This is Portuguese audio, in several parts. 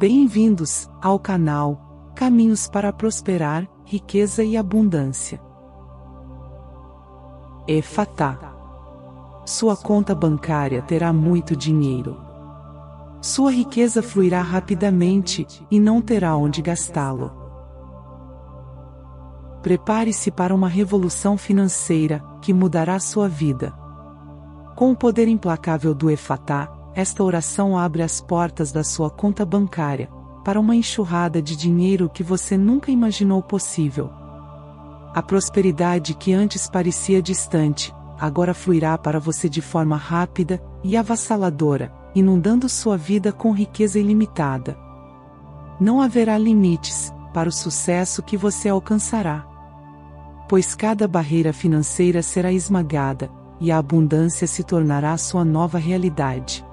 Bem-vindos ao canal Caminhos para Prosperar, Riqueza e Abundância. Efatá. Sua conta bancária terá muito dinheiro. Sua riqueza fluirá rapidamente e não terá onde gastá-lo. Prepare-se para uma revolução financeira que mudará sua vida. Com o poder implacável do Efatá, esta oração abre as portas da sua conta bancária para uma enxurrada de dinheiro que você nunca imaginou possível. A prosperidade que antes parecia distante, agora fluirá para você de forma rápida e avassaladora, inundando sua vida com riqueza ilimitada. Não haverá limites para o sucesso que você alcançará, pois cada barreira financeira será esmagada e a abundância se tornará sua nova realidade.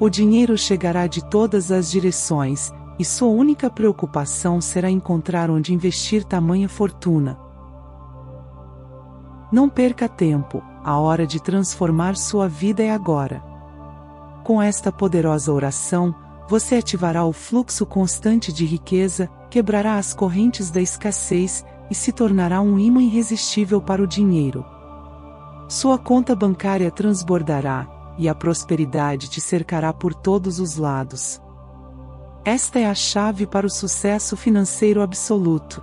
O dinheiro chegará de todas as direções, e sua única preocupação será encontrar onde investir tamanha fortuna. Não perca tempo, a hora de transformar sua vida é agora. Com esta poderosa oração, você ativará o fluxo constante de riqueza, quebrará as correntes da escassez e se tornará um imã irresistível para o dinheiro. Sua conta bancária transbordará, e a prosperidade te cercará por todos os lados. Esta é a chave para o sucesso financeiro absoluto.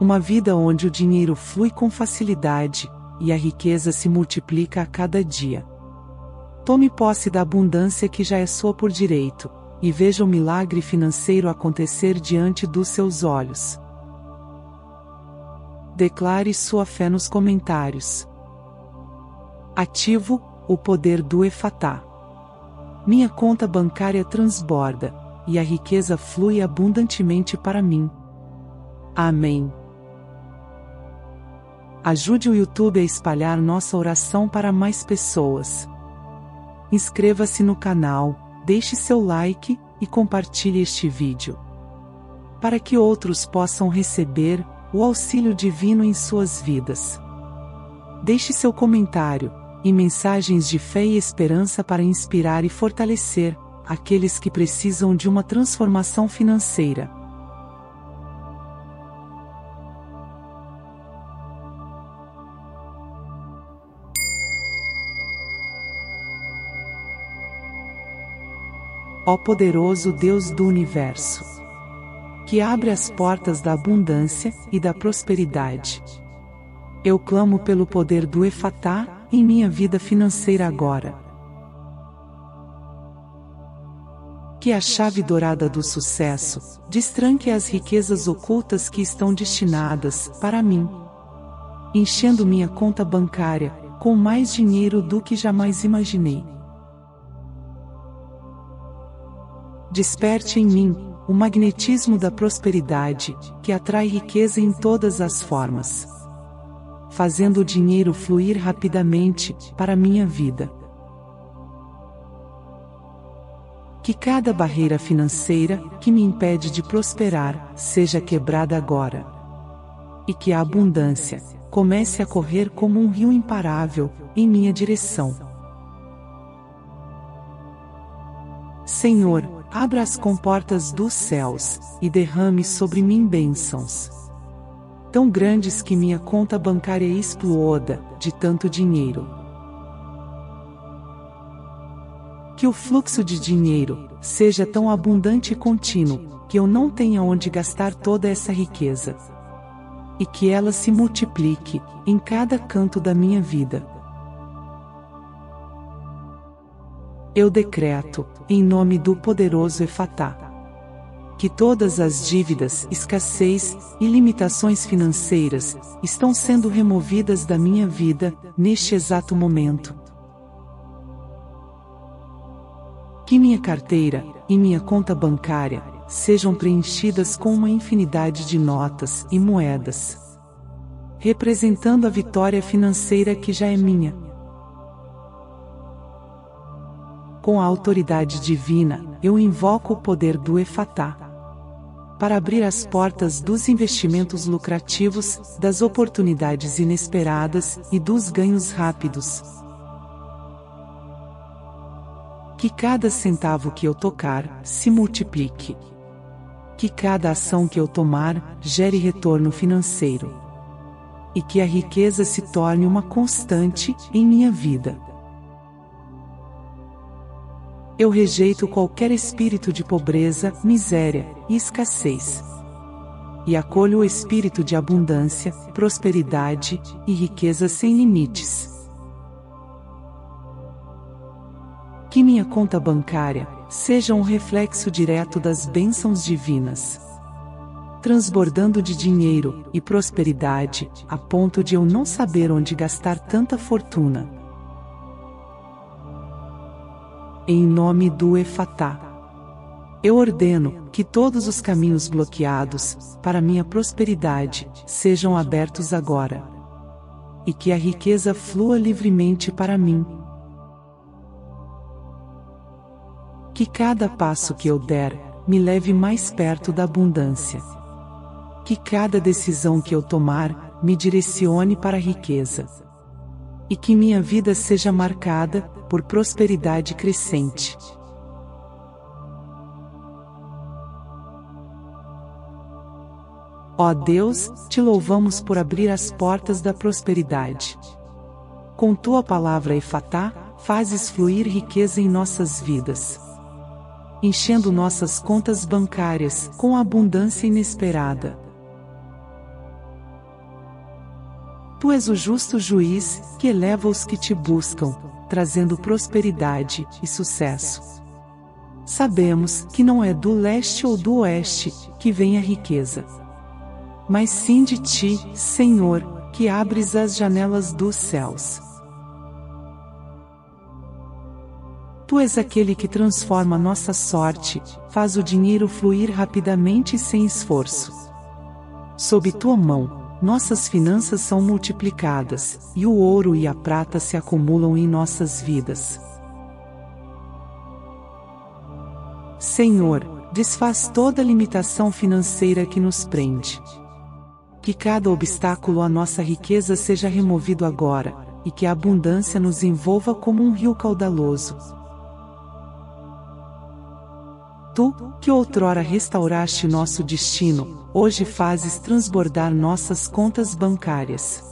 Uma vida onde o dinheiro flui com facilidade, e a riqueza se multiplica a cada dia. Tome posse da abundância que já é sua por direito, e veja o milagre financeiro acontecer diante dos seus olhos. Declare sua fé nos comentários. Ativo o poder do Efatá. Minha conta bancária transborda, e a riqueza flui abundantemente para mim. Amém. Ajude o YouTube a espalhar nossa oração para mais pessoas. Inscreva-se no canal, deixe seu like e compartilhe este vídeo, para que outros possam receber o auxílio divino em suas vidas. Deixe seu comentário e mensagens de fé e esperança para inspirar e fortalecer aqueles que precisam de uma transformação financeira. Ó poderoso Deus do Universo, que abre as portas da abundância e da prosperidade, eu clamo pelo poder do Efatá em minha vida financeira agora. Que a chave dourada do sucesso destranque as riquezas ocultas que estão destinadas para mim, enchendo minha conta bancária com mais dinheiro do que jamais imaginei. Desperte em mim o magnetismo da prosperidade, que atrai riqueza em todas as formas, fazendo o dinheiro fluir rapidamente para minha vida. Que cada barreira financeira que me impede de prosperar seja quebrada agora, e que a abundância comece a correr como um rio imparável em minha direção. Senhor, abra as comportas dos céus e derrame sobre mim bênçãos tão grandes que minha conta bancária exploda de tanto dinheiro. Que o fluxo de dinheiro seja tão abundante e contínuo que eu não tenha onde gastar toda essa riqueza, e que ela se multiplique em cada canto da minha vida. Eu decreto, em nome do poderoso Efatá, que todas as dívidas, escassez e limitações financeiras estão sendo removidas da minha vida neste exato momento. Que minha carteira e minha conta bancária sejam preenchidas com uma infinidade de notas e moedas, representando a vitória financeira que já é minha. Com a autoridade divina, eu invoco o poder do Efatá para abrir as portas dos investimentos lucrativos, das oportunidades inesperadas e dos ganhos rápidos. Que cada centavo que eu tocar, se multiplique. Que cada ação que eu tomar, gere retorno financeiro. E que a riqueza se torne uma constante em minha vida. Eu rejeito qualquer espírito de pobreza, miséria e escassez. E acolho o espírito de abundância, prosperidade e riqueza sem limites. Que minha conta bancária seja um reflexo direto das bênçãos divinas, transbordando de dinheiro e prosperidade, a ponto de eu não saber onde gastar tanta fortuna. Em nome do Efatá, eu ordeno que todos os caminhos bloqueados para minha prosperidade sejam abertos agora, e que a riqueza flua livremente para mim. Que cada passo que eu der, me leve mais perto da abundância. Que cada decisão que eu tomar, me direcione para a riqueza. E que minha vida seja marcada por prosperidade crescente. Ó Deus, te louvamos por abrir as portas da prosperidade. Com tua palavra Efatá, fazes fluir riqueza em nossas vidas, enchendo nossas contas bancárias com abundância inesperada. Tu és o justo juiz, que eleva os que te buscam, trazendo prosperidade e sucesso. Sabemos que não é do leste ou do oeste que vem a riqueza, mas sim de ti, Senhor, que abres as janelas dos céus. Tu és aquele que transforma nossa sorte, faz o dinheiro fluir rapidamente e sem esforço. Sob tua mão, nossas finanças são multiplicadas, e o ouro e a prata se acumulam em nossas vidas. Senhor, desfaz toda limitação financeira que nos prende. Que cada obstáculo à nossa riqueza seja removido agora, e que a abundância nos envolva como um rio caudaloso. Tu, que outrora restauraste nosso destino, hoje fazes transbordar nossas contas bancárias.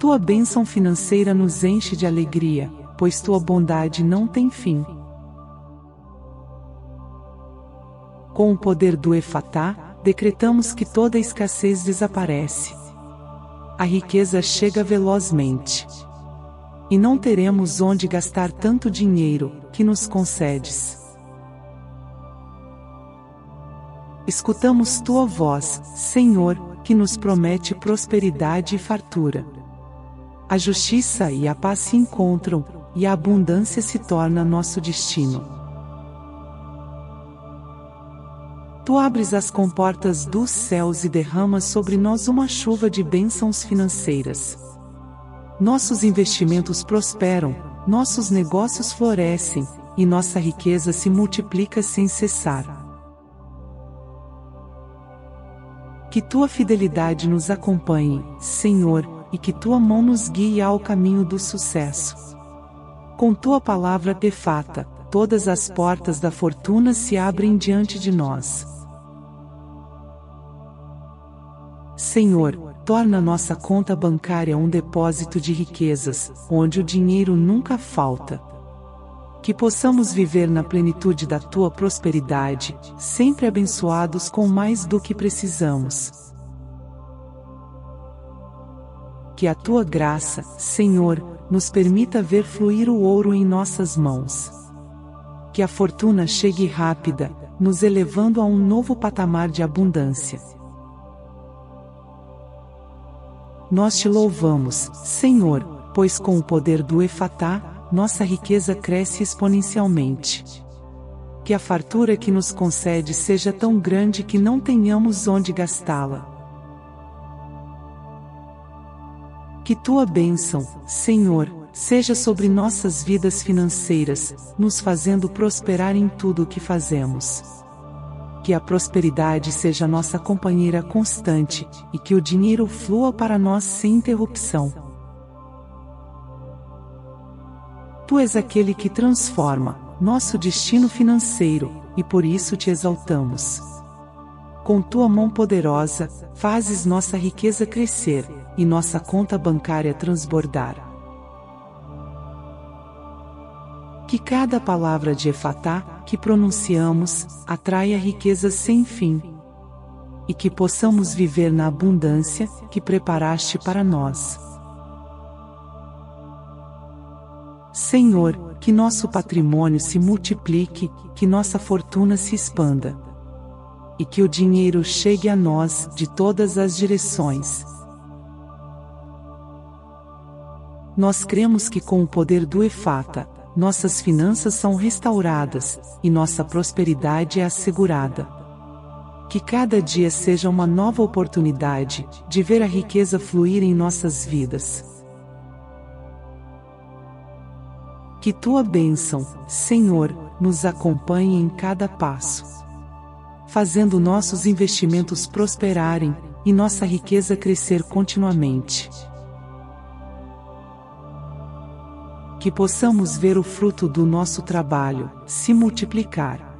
Tua bênção financeira nos enche de alegria, pois tua bondade não tem fim. Com o poder do Efatá, decretamos que toda escassez desaparece. A riqueza chega velozmente. E não teremos onde gastar tanto dinheiro que nos concedes. Escutamos tua voz, Senhor, que nos promete prosperidade e fartura. A justiça e a paz se encontram, e a abundância se torna nosso destino. Tu abres as comportas dos céus e derramas sobre nós uma chuva de bênçãos financeiras. Nossos investimentos prosperam, nossos negócios florescem, e nossa riqueza se multiplica sem cessar. Que tua fidelidade nos acompanhe, Senhor, e que tua mão nos guie ao caminho do sucesso. Com tua palavra Efatá, todas as portas da fortuna se abrem diante de nós. Senhor, torna nossa conta bancária um depósito de riquezas, onde o dinheiro nunca falta. Que possamos viver na plenitude da tua prosperidade, sempre abençoados com mais do que precisamos. Que a tua graça, Senhor, nos permita ver fluir o ouro em nossas mãos. Que a fortuna chegue rápida, nos elevando a um novo patamar de abundância. Nós te louvamos, Senhor, pois com o poder do Efatá, nossa riqueza cresce exponencialmente. Que a fartura que nos concede seja tão grande que não tenhamos onde gastá-la. Que tua bênção, Senhor, seja sobre nossas vidas financeiras, nos fazendo prosperar em tudo o que fazemos. Que a prosperidade seja nossa companheira constante, e que o dinheiro flua para nós sem interrupção. Tu és aquele que transforma nosso destino financeiro, e por isso te exaltamos. Com tua mão poderosa, fazes nossa riqueza crescer, e nossa conta bancária transbordar. Que cada palavra de Efatá, que pronunciamos, atraia riquezas sem fim. E que possamos viver na abundância, que preparaste para nós. Senhor, que nosso patrimônio se multiplique, que nossa fortuna se expanda. E que o dinheiro chegue a nós, de todas as direções. Nós cremos que com o poder do Efatá, nossas finanças são restauradas, e nossa prosperidade é assegurada. Que cada dia seja uma nova oportunidade, de ver a riqueza fluir em nossas vidas. Que tua bênção, Senhor, nos acompanhe em cada passo, fazendo nossos investimentos prosperarem, e nossa riqueza crescer continuamente. Que possamos ver o fruto do nosso trabalho, se multiplicar.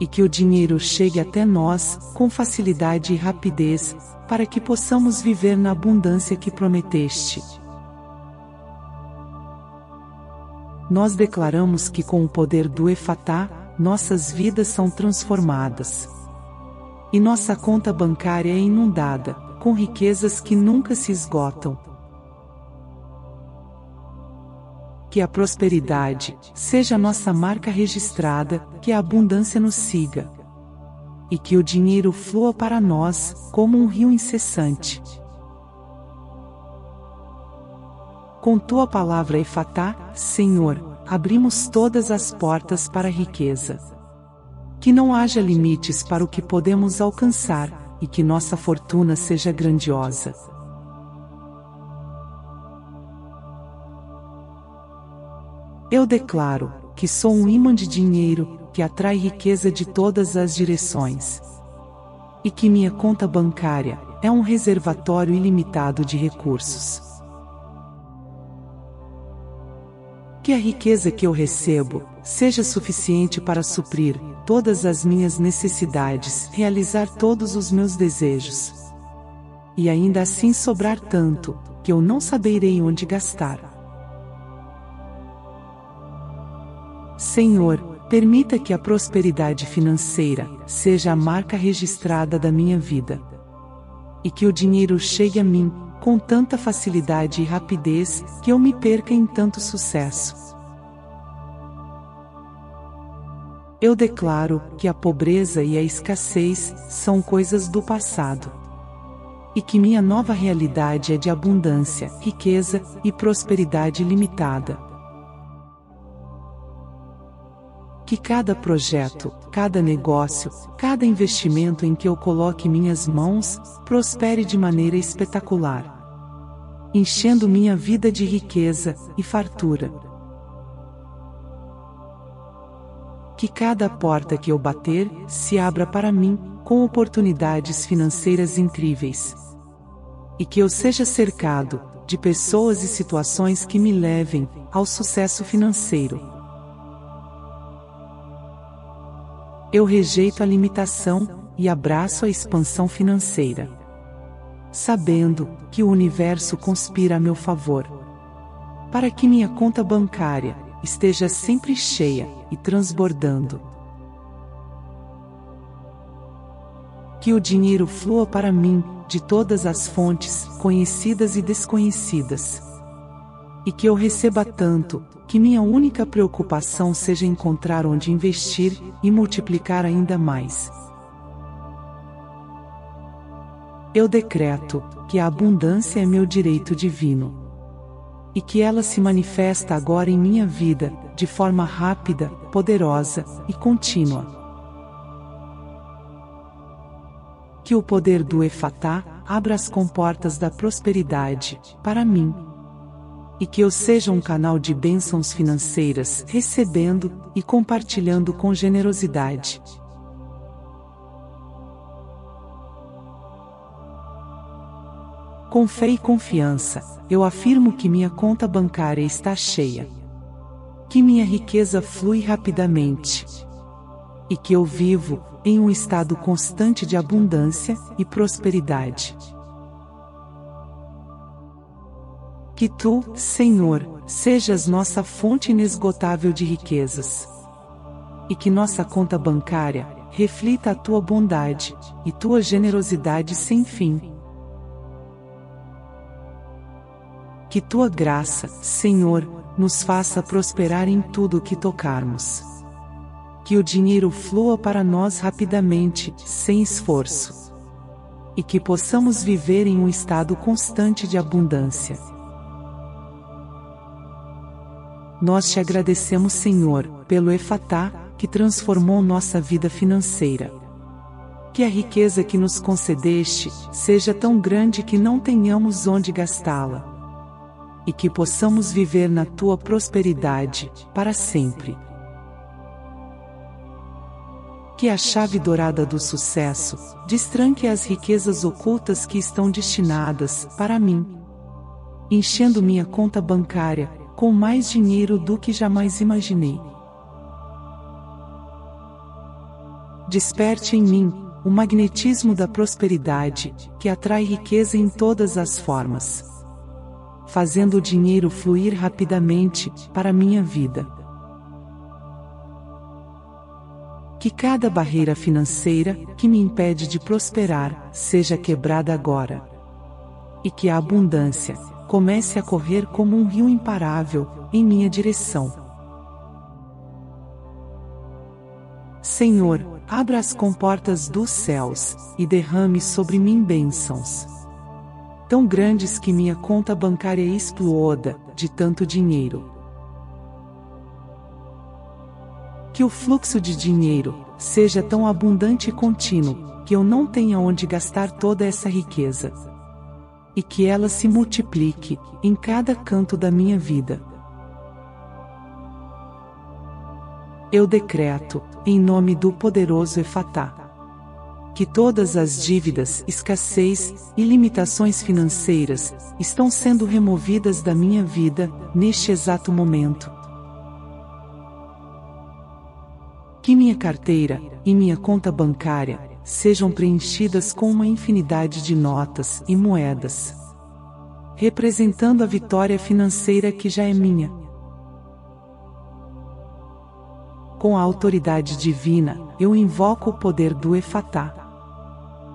E que o dinheiro chegue até nós, com facilidade e rapidez, para que possamos viver na abundância que prometeste. Nós declaramos que com o poder do Efatá, nossas vidas são transformadas. E nossa conta bancária é inundada, com riquezas que nunca se esgotam. Que a prosperidade seja nossa marca registrada, que a abundância nos siga. E que o dinheiro flua para nós, como um rio incessante. Com tua palavra Efatá, Senhor, abrimos todas as portas para a riqueza. Que não haja limites para o que podemos alcançar, e que nossa fortuna seja grandiosa. Eu declaro, que sou um ímã de dinheiro, que atrai riqueza de todas as direções. E que minha conta bancária, é um reservatório ilimitado de recursos. Que a riqueza que eu recebo, seja suficiente para suprir todas as minhas necessidades, realizar todos os meus desejos. E ainda assim sobrar tanto, que eu não saberei onde gastar. Senhor, permita que a prosperidade financeira, seja a marca registrada da minha vida. E que o dinheiro chegue a mim, com tanta facilidade e rapidez, que eu me perca em tanto sucesso. Eu declaro, que a pobreza e a escassez, são coisas do passado. E que minha nova realidade é de abundância, riqueza, e prosperidade ilimitada. Que cada projeto, cada negócio, cada investimento em que eu coloque minhas mãos, prospere de maneira espetacular, enchendo minha vida de riqueza e fartura. Que cada porta que eu bater, se abra para mim, com oportunidades financeiras incríveis. E que eu seja cercado, de pessoas e situações que me levem, ao sucesso financeiro. Eu rejeito a limitação, e abraço a expansão financeira. Sabendo, que o universo conspira a meu favor. Para que minha conta bancária, esteja sempre cheia, e transbordando. Que o dinheiro flua para mim, de todas as fontes, conhecidas e desconhecidas. E que eu receba tanto, que minha única preocupação seja encontrar onde investir, e multiplicar ainda mais. Eu decreto, que a abundância é meu direito divino. E que ela se manifesta agora em minha vida, de forma rápida, poderosa, e contínua. Que o poder do Efatá, abra as comportas da prosperidade, para mim. E que eu seja um canal de bênçãos financeiras, recebendo, e compartilhando com generosidade. Com fé e confiança, eu afirmo que minha conta bancária está cheia. que minha riqueza flui rapidamente e que eu vivo em um estado constante de abundância e prosperidade. Que tu, Senhor, sejas nossa fonte inesgotável de riquezas, e que nossa conta bancária reflita a tua bondade e tua generosidade sem fim. Que tua graça, Senhor, nos faça prosperar em tudo o que tocarmos. Que o dinheiro flua para nós rapidamente, sem esforço. E que possamos viver em um estado constante de abundância. Nós te agradecemos, Senhor, pelo Efatá, que transformou nossa vida financeira. Que a riqueza que nos concedeste seja tão grande que não tenhamos onde gastá-la. E que possamos viver na tua prosperidade, para sempre. Que a chave dourada do sucesso destranque as riquezas ocultas que estão destinadas para mim, enchendo minha conta bancária com mais dinheiro do que jamais imaginei. Desperte em mim o magnetismo da prosperidade, que atrai riqueza em todas as formas, fazendo o dinheiro fluir rapidamente para minha vida. Que cada barreira financeira que me impede de prosperar seja quebrada agora. E que a abundância comece a correr como um rio imparável em minha direção. Senhor, abra as comportas dos céus e derrame sobre mim bênçãos tão grandes que minha conta bancária exploda de tanto dinheiro. Que o fluxo de dinheiro seja tão abundante e contínuo que eu não tenha onde gastar toda essa riqueza. E que ela se multiplique em cada canto da minha vida. Eu decreto, em nome do poderoso Efatá, que todas as dívidas, escassez e limitações financeiras estão sendo removidas da minha vida, neste exato momento. Que minha carteira e minha conta bancária sejam preenchidas com uma infinidade de notas e moedas, representando a vitória financeira que já é minha. Com a autoridade divina, eu invoco o poder do Efatá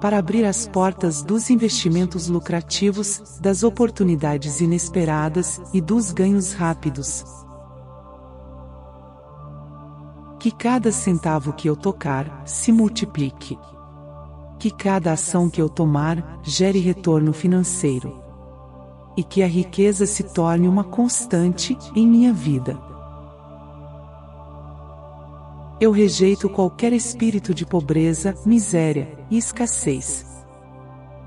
para abrir as portas dos investimentos lucrativos, das oportunidades inesperadas e dos ganhos rápidos. Que cada centavo que eu tocar se multiplique. Que cada ação que eu tomar gere retorno financeiro. E que a riqueza se torne uma constante em minha vida. Eu rejeito qualquer espírito de pobreza, miséria e escassez,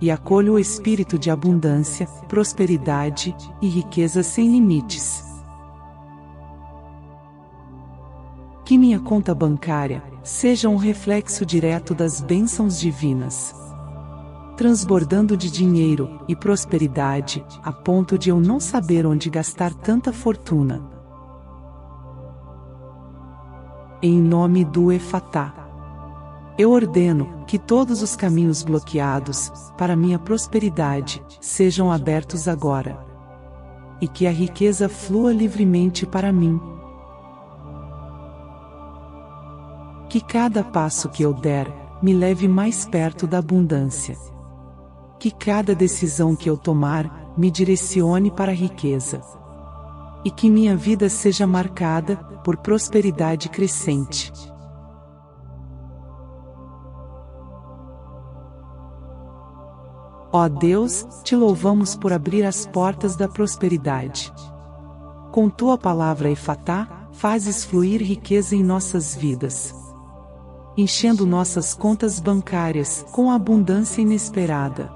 e acolho o espírito de abundância, prosperidade e riqueza sem limites. Que minha conta bancária seja um reflexo direto das bênçãos divinas, transbordando de dinheiro e prosperidade, a ponto de eu não saber onde gastar tanta fortuna. Em nome do Efatá, eu ordeno que todos os caminhos bloqueados para minha prosperidade sejam abertos agora. E que a riqueza flua livremente para mim. Que cada passo que eu der me leve mais perto da abundância. Que cada decisão que eu tomar me direcione para a riqueza. E que minha vida seja marcada por prosperidade crescente. Ó Deus, te louvamos por abrir as portas da prosperidade. Com tua palavra Efatá, fazes fluir riqueza em nossas vidas, enchendo nossas contas bancárias com abundância inesperada.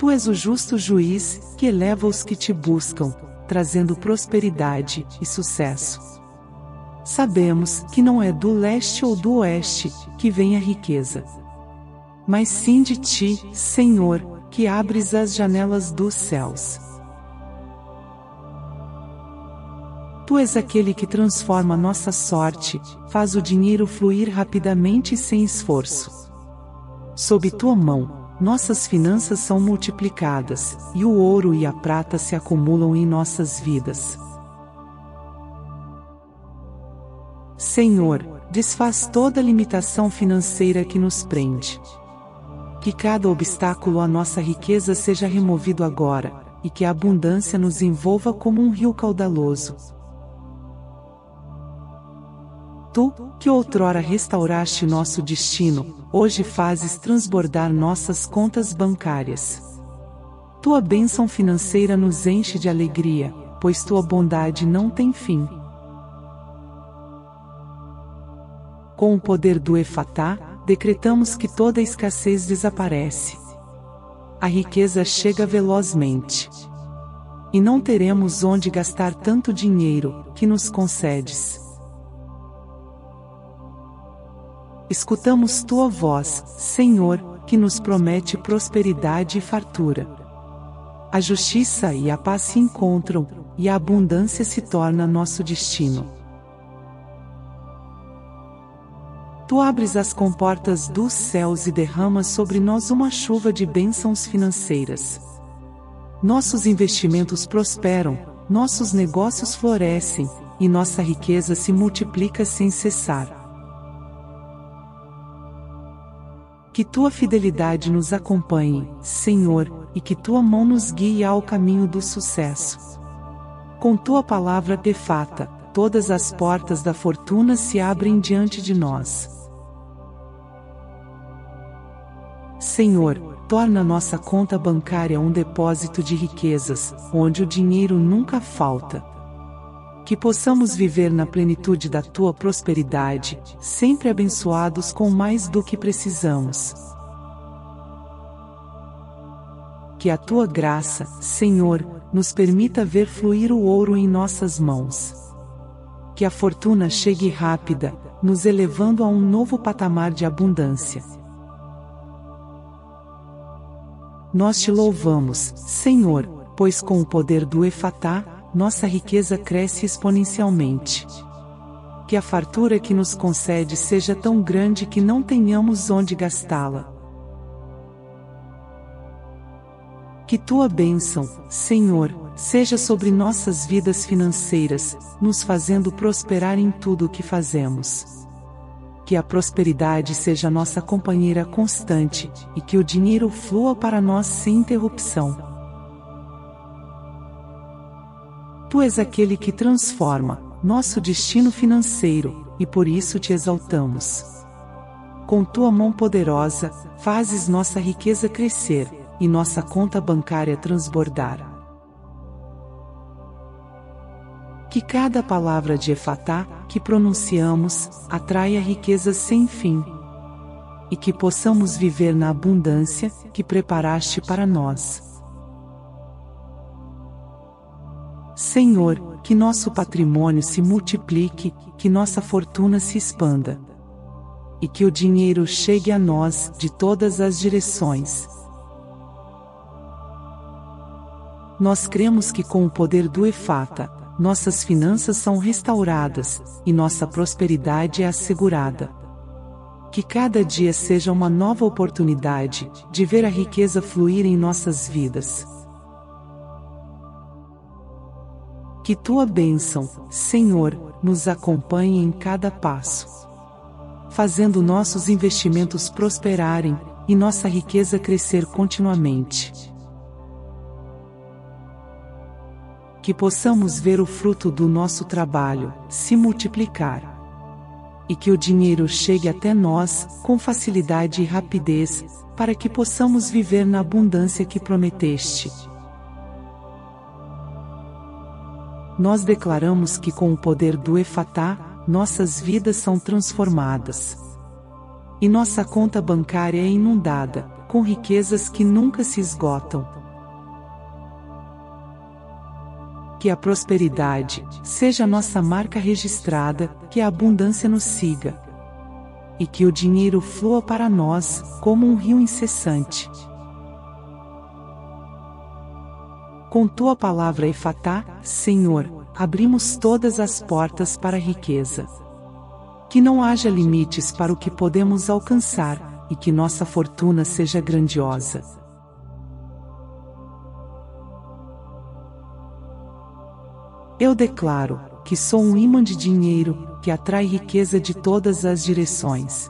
Tu és o justo juiz, que eleva os que te buscam, trazendo prosperidade e sucesso. Sabemos que não é do leste ou do oeste que vem a riqueza, mas sim de ti, Senhor, que abres as janelas dos céus. Tu és aquele que transforma nossa sorte, faz o dinheiro fluir rapidamente e sem esforço. Sob tua mão, nossas finanças são multiplicadas, e o ouro e a prata se acumulam em nossas vidas. Senhor, desfaz toda limitação financeira que nos prende. Que cada obstáculo à nossa riqueza seja removido agora, e que a abundância nos envolva como um rio caudaloso. Tu, que outrora restauraste nosso destino, hoje fazes transbordar nossas contas bancárias. Tua bênção financeira nos enche de alegria, pois tua bondade não tem fim. Com o poder do Efatá, decretamos que toda escassez desaparece. A riqueza chega velozmente. E não teremos onde gastar tanto dinheiro que nos concedes. Escutamos tua voz, Senhor, que nos promete prosperidade e fartura. A justiça e a paz se encontram, e a abundância se torna nosso destino. Tu abres as comportas dos céus e derramas sobre nós uma chuva de bênçãos financeiras. Nossos investimentos prosperam, nossos negócios florescem, e nossa riqueza se multiplica sem cessar. Que tua fidelidade nos acompanhe, Senhor, e que tua mão nos guie ao caminho do sucesso. Com tua palavra perfeita, todas as portas da fortuna se abrem diante de nós. Senhor, torna nossa conta bancária um depósito de riquezas, onde o dinheiro nunca falta. Que possamos viver na plenitude da tua prosperidade, sempre abençoados com mais do que precisamos. Que a tua graça, Senhor, nos permita ver fluir o ouro em nossas mãos. Que a fortuna chegue rápida, nos elevando a um novo patamar de abundância. Nós te louvamos, Senhor, pois com o poder do Efatá, nossa riqueza cresce exponencialmente. Que a fartura que nos concede seja tão grande que não tenhamos onde gastá-la. Que tua bênção, Senhor, seja sobre nossas vidas financeiras, nos fazendo prosperar em tudo o que fazemos. Que a prosperidade seja nossa companheira constante, e que o dinheiro flua para nós sem interrupção. Tu és aquele que transforma nosso destino financeiro, e por isso te exaltamos. Com tua mão poderosa, fazes nossa riqueza crescer, e nossa conta bancária transbordar. Que cada palavra de Efatá que pronunciamos, atraia riqueza sem fim. E que possamos viver na abundância que preparaste para nós. Senhor, que nosso patrimônio se multiplique, que nossa fortuna se expanda. E que o dinheiro chegue a nós de todas as direções. Nós cremos que com o poder do Efatá, nossas finanças são restauradas, e nossa prosperidade é assegurada. Que cada dia seja uma nova oportunidade de ver a riqueza fluir em nossas vidas. Que tua bênção, Senhor, nos acompanhe em cada passo, fazendo nossos investimentos prosperarem, e nossa riqueza crescer continuamente. Que possamos ver o fruto do nosso trabalho se multiplicar. E que o dinheiro chegue até nós, com facilidade e rapidez, para que possamos viver na abundância que prometeste. Nós declaramos que com o poder do Efatá, nossas vidas são transformadas. E nossa conta bancária é inundada, com riquezas que nunca se esgotam. Que a prosperidade seja nossa marca registrada, que a abundância nos siga. E que o dinheiro flua para nós, como um rio incessante. Com tua palavra Efatá, Senhor, abrimos todas as portas para a riqueza. Que não haja limites para o que podemos alcançar, e que nossa fortuna seja grandiosa. Eu declaro que sou um ímã de dinheiro, que atrai riqueza de todas as direções.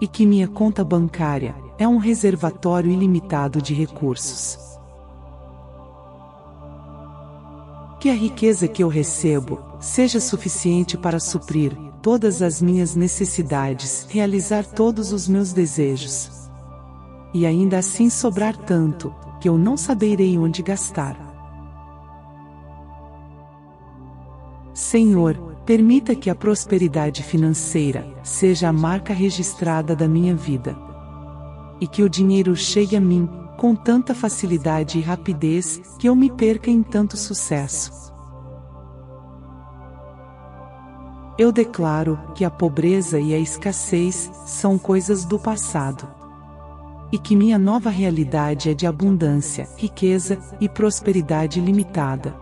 E que minha conta bancária é um reservatório ilimitado de recursos. Que a riqueza que eu recebo seja suficiente para suprir todas as minhas necessidades, realizar todos os meus desejos. E ainda assim sobrar tanto, que eu não saberei onde gastar. Senhor, permita que a prosperidade financeira seja a marca registrada da minha vida. E que o dinheiro chegue a mim com tanta facilidade e rapidez, que eu me perca em tanto sucesso. Eu declaro que a pobreza e a escassez são coisas do passado. E que minha nova realidade é de abundância, riqueza e prosperidade ilimitada.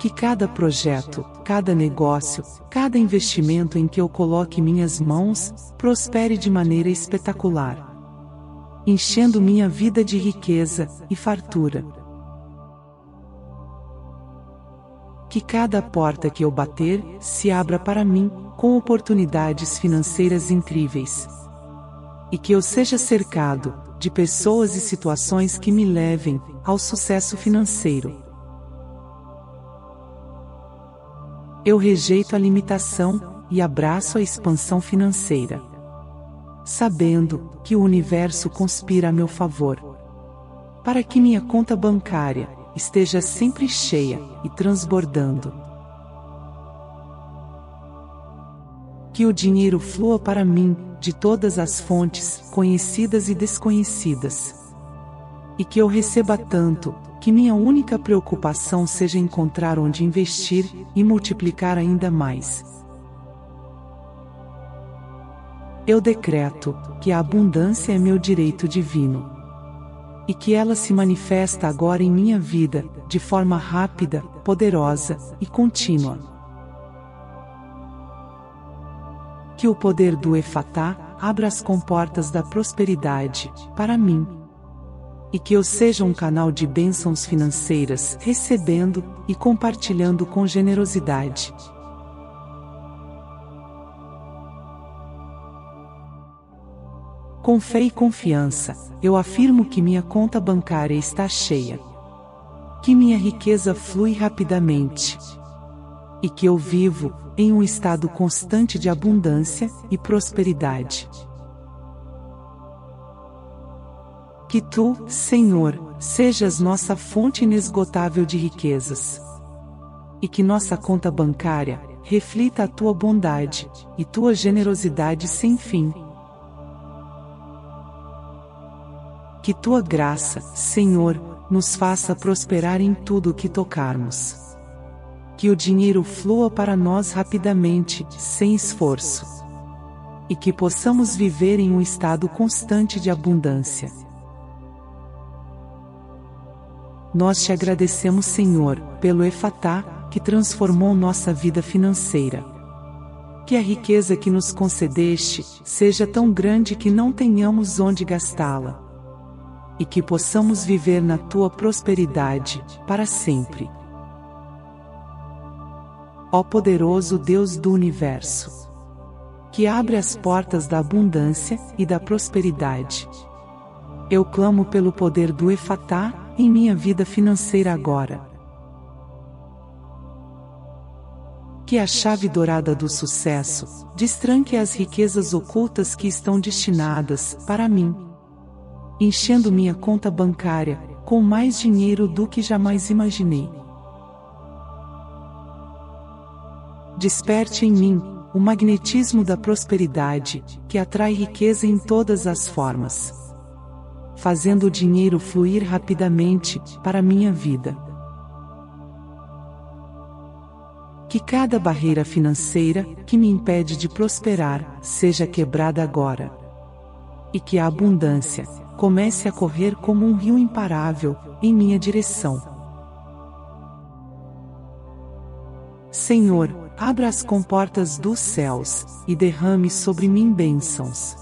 Que cada projeto, cada negócio, cada investimento em que eu coloque minhas mãos, prospere de maneira espetacular, enchendo minha vida de riqueza e fartura. Que cada porta que eu bater se abra para mim, com oportunidades financeiras incríveis. E que eu seja cercado de pessoas e situações que me levem ao sucesso financeiro. Eu rejeito a limitação e abraço a expansão financeira, sabendo que o universo conspira a meu favor, para que minha conta bancária esteja sempre cheia e transbordando. Que o dinheiro flua para mim de todas as fontes, conhecidas e desconhecidas. E que eu receba tanto, que minha única preocupação seja encontrar onde investir e multiplicar ainda mais. Eu decreto que a abundância é meu direito divino. E que ela se manifesta agora em minha vida, de forma rápida, poderosa e contínua. Que o poder do Efatá abra as comportas da prosperidade para mim. E que eu seja um canal de bênçãos financeiras, recebendo e compartilhando com generosidade. Com fé e confiança, eu afirmo que minha conta bancária está cheia. Que minha riqueza flui rapidamente. E que eu vivo em um estado constante de abundância e prosperidade. Que Tu, Senhor, sejas nossa fonte inesgotável de riquezas. E que nossa conta bancária reflita a Tua bondade e Tua generosidade sem fim. Que Tua graça, Senhor, nos faça prosperar em tudo o que tocarmos. Que o dinheiro flua para nós rapidamente, sem esforço. E que possamos viver em um estado constante de abundância. Nós te agradecemos, Senhor, pelo Efatá, que transformou nossa vida financeira. Que a riqueza que nos concedeste seja tão grande que não tenhamos onde gastá-la. E que possamos viver na Tua prosperidade, para sempre. Ó poderoso Deus do Universo, que abre as portas da abundância e da prosperidade. Eu clamo pelo poder do Efatá em minha vida financeira agora. Que a chave dourada do sucesso destranque as riquezas ocultas que estão destinadas para mim, enchendo minha conta bancária com mais dinheiro do que jamais imaginei. Desperte em mim o magnetismo da prosperidade, que atrai riqueza em todas as formas, fazendo o dinheiro fluir rapidamente para minha vida. Que cada barreira financeira que me impede de prosperar seja quebrada agora. E que a abundância comece a correr como um rio imparável em minha direção. Senhor, abra as comportas dos céus, e derrame sobre mim bênçãos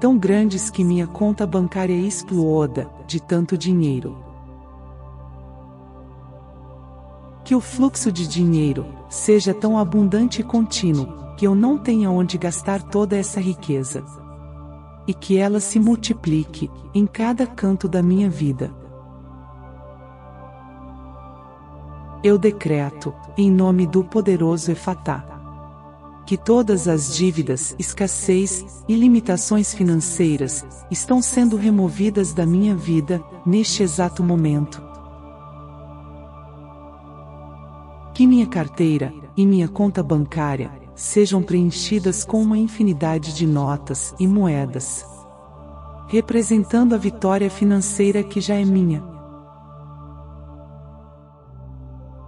tão grandes que minha conta bancária exploda, de tanto dinheiro. Que o fluxo de dinheiro seja tão abundante e contínuo, que eu não tenha onde gastar toda essa riqueza. E que ela se multiplique, em cada canto da minha vida. Eu decreto, em nome do poderoso Efatá, que todas as dívidas, escassez e limitações financeiras estão sendo removidas da minha vida, neste exato momento. Que minha carteira e minha conta bancária sejam preenchidas com uma infinidade de notas e moedas, representando a vitória financeira que já é minha.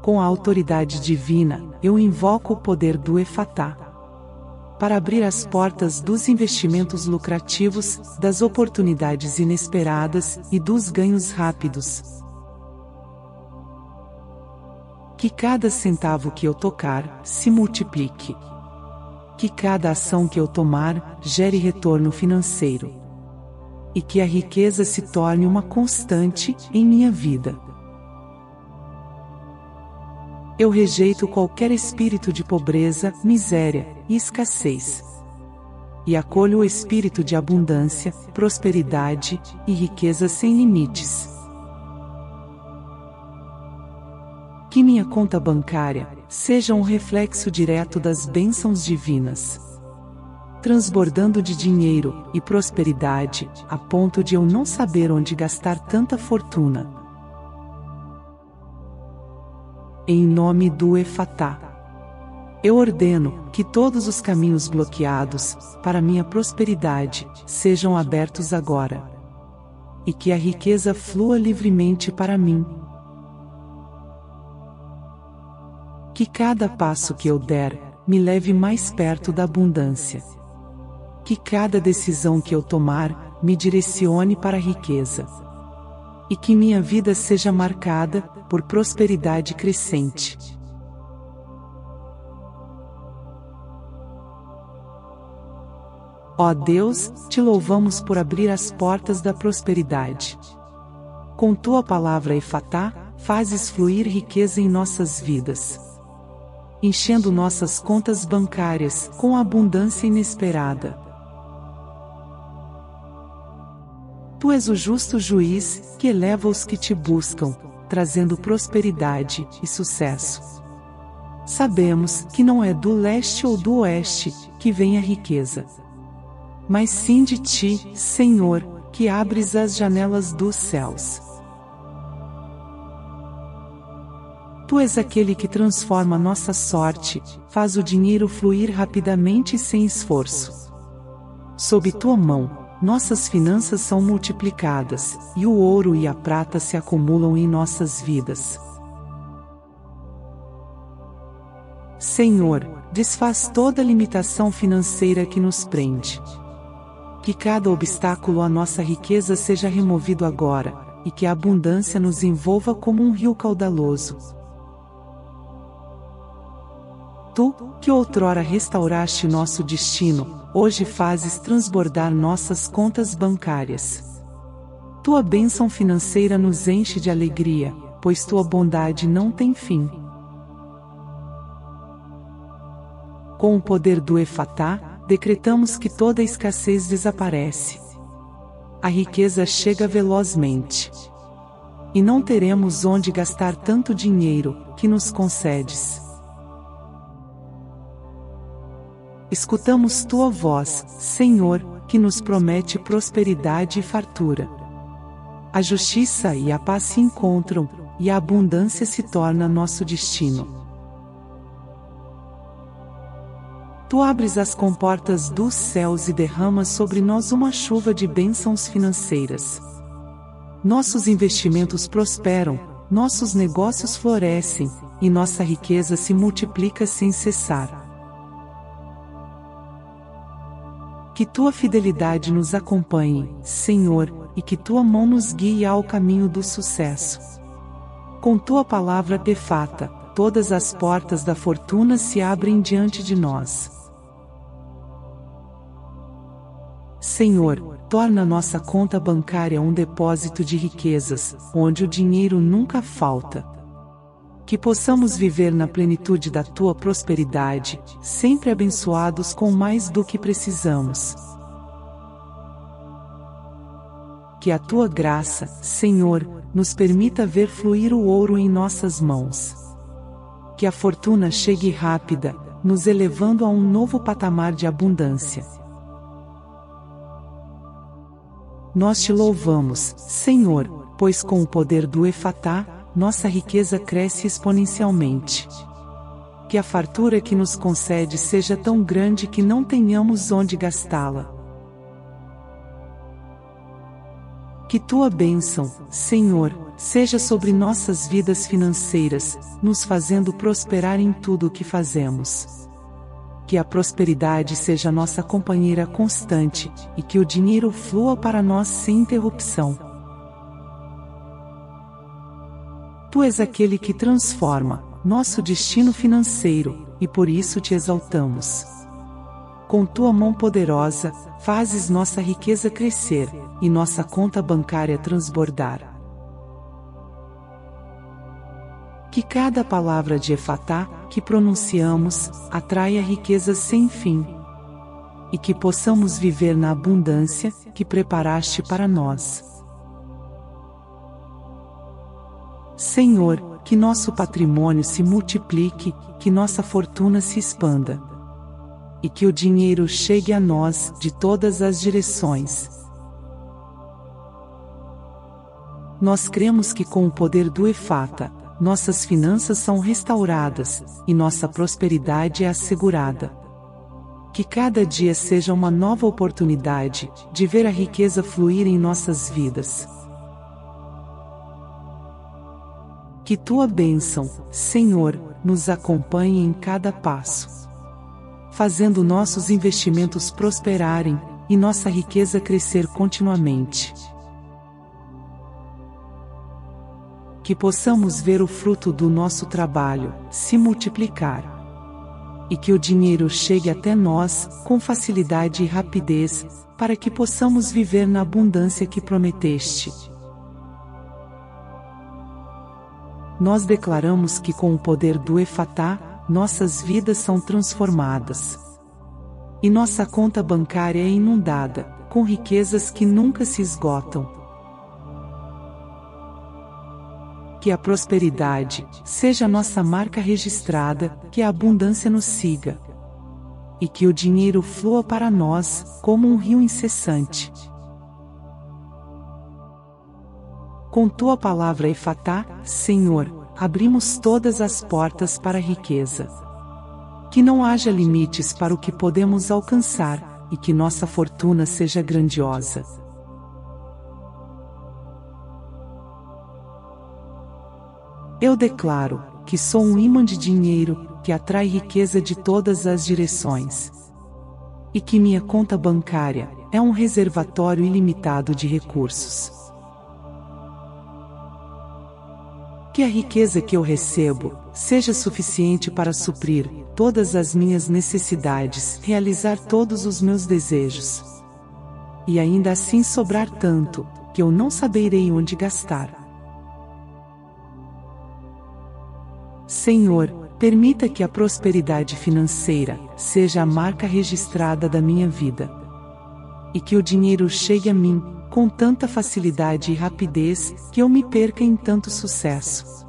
Com a autoridade divina, eu invoco o poder do Efatá para abrir as portas dos investimentos lucrativos, das oportunidades inesperadas e dos ganhos rápidos. Que cada centavo que eu tocar se multiplique. Que cada ação que eu tomar gere retorno financeiro. E que a riqueza se torne uma constante em minha vida. Eu rejeito qualquer espírito de pobreza, miséria e escassez. E acolho o espírito de abundância, prosperidade e riqueza sem limites. Que minha conta bancária seja um reflexo direto das bênçãos divinas, transbordando de dinheiro e prosperidade, a ponto de eu não saber onde gastar tanta fortuna. Em nome do Efatá, eu ordeno que todos os caminhos bloqueados para minha prosperidade sejam abertos agora, e que a riqueza flua livremente para mim. Que cada passo que eu der me leve mais perto da abundância. Que cada decisão que eu tomar me direcione para a riqueza. E que minha vida seja marcada por prosperidade crescente. Ó Deus, te louvamos por abrir as portas da prosperidade. Com tua palavra Efatá, fazes fluir riqueza em nossas vidas, enchendo nossas contas bancárias com abundância inesperada. Tu és o justo juiz, que eleva os que te buscam, trazendo prosperidade e sucesso. Sabemos que não é do leste ou do oeste que vem a riqueza, mas sim de ti, Senhor, que abres as janelas dos céus. Tu és aquele que transforma nossa sorte, faz o dinheiro fluir rapidamente e sem esforço. Sob tua mão, nossas finanças são multiplicadas, e o ouro e a prata se acumulam em nossas vidas. Senhor, desfaz toda limitação financeira que nos prende. Que cada obstáculo à nossa riqueza seja removido agora, e que a abundância nos envolva como um rio caudaloso. Tu, que outrora restauraste nosso destino, hoje fazes transbordar nossas contas bancárias. Tua bênção financeira nos enche de alegria, pois tua bondade não tem fim. Com o poder do Efatá, decretamos que toda escassez desaparece. A riqueza chega velozmente. E não teremos onde gastar tanto dinheiro que nos concedes. Escutamos tua voz, Senhor, que nos promete prosperidade e fartura. A justiça e a paz se encontram, e a abundância se torna nosso destino. Tu abres as comportas dos céus e derramas sobre nós uma chuva de bênçãos financeiras. Nossos investimentos prosperam, nossos negócios florescem, e nossa riqueza se multiplica sem cessar. Que tua fidelidade nos acompanhe, Senhor, e que tua mão nos guie ao caminho do sucesso. Com tua palavra Efatá, todas as portas da fortuna se abrem diante de nós. Senhor, torna nossa conta bancária um depósito de riquezas, onde o dinheiro nunca falta. Que possamos viver na plenitude da Tua prosperidade, sempre abençoados com mais do que precisamos. Que a Tua graça, Senhor, nos permita ver fluir o ouro em nossas mãos. Que a fortuna chegue rápida, nos elevando a um novo patamar de abundância. Nós Te louvamos, Senhor, pois com o poder do Efatá, nossa riqueza cresce exponencialmente. Que a fartura que nos concede seja tão grande que não tenhamos onde gastá-la. Que Tua bênção, Senhor, seja sobre nossas vidas financeiras, nos fazendo prosperar em tudo o que fazemos. Que a prosperidade seja nossa companheira constante, e que o dinheiro flua para nós sem interrupção. Tu és aquele que transforma nosso destino financeiro, e por isso Te exaltamos. Com Tua mão poderosa, fazes nossa riqueza crescer, e nossa conta bancária transbordar. Que cada palavra de Efatá que pronunciamos, atraia riqueza sem fim. E que possamos viver na abundância que preparaste para nós. Senhor, que nosso patrimônio se multiplique, que nossa fortuna se expanda. E que o dinheiro chegue a nós de todas as direções. Nós cremos que com o poder do Efatá, nossas finanças são restauradas, e nossa prosperidade é assegurada. Que cada dia seja uma nova oportunidade de ver a riqueza fluir em nossas vidas. Que Tua bênção, Senhor, nos acompanhe em cada passo, fazendo nossos investimentos prosperarem, e nossa riqueza crescer continuamente. Que possamos ver o fruto do nosso trabalho se multiplicar. E que o dinheiro chegue até nós, com facilidade e rapidez, para que possamos viver na abundância que prometeste. Nós declaramos que com o poder do Efatá, nossas vidas são transformadas. E nossa conta bancária é inundada, com riquezas que nunca se esgotam. Que a prosperidade seja nossa marca registrada, que a abundância nos siga. E que o dinheiro flua para nós, como um rio incessante. Com Tua palavra Efatá, Senhor, abrimos todas as portas para a riqueza. Que não haja limites para o que podemos alcançar, e que nossa fortuna seja grandiosa. Eu declaro que sou um ímã de dinheiro, que atrai riqueza de todas as direções. E que minha conta bancária é um reservatório ilimitado de recursos. Que a riqueza que eu recebo seja suficiente para suprir todas as minhas necessidades, realizar todos os meus desejos. E ainda assim sobrar tanto, que eu não saberei onde gastar. Senhor, permita que a prosperidade financeira seja a marca registrada da minha vida. E que o dinheiro chegue a mim com tanta facilidade e rapidez, que eu me perca em tanto sucesso.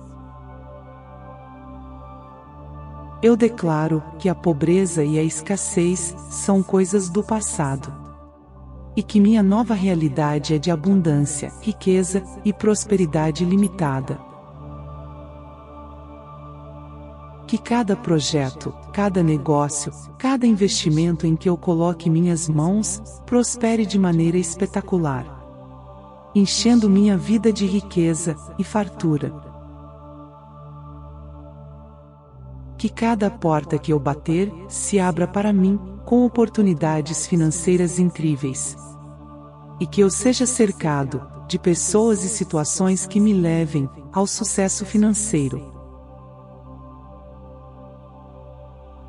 Eu declaro que a pobreza e a escassez são coisas do passado. E que minha nova realidade é de abundância, riqueza e prosperidade ilimitada. Que cada projeto, cada negócio, cada investimento em que eu coloque minhas mãos, prospere de maneira espetacular, enchendo minha vida de riqueza e fartura. Que cada porta que eu bater, se abra para mim, com oportunidades financeiras incríveis. E que eu seja cercado de pessoas e situações que me levem ao sucesso financeiro.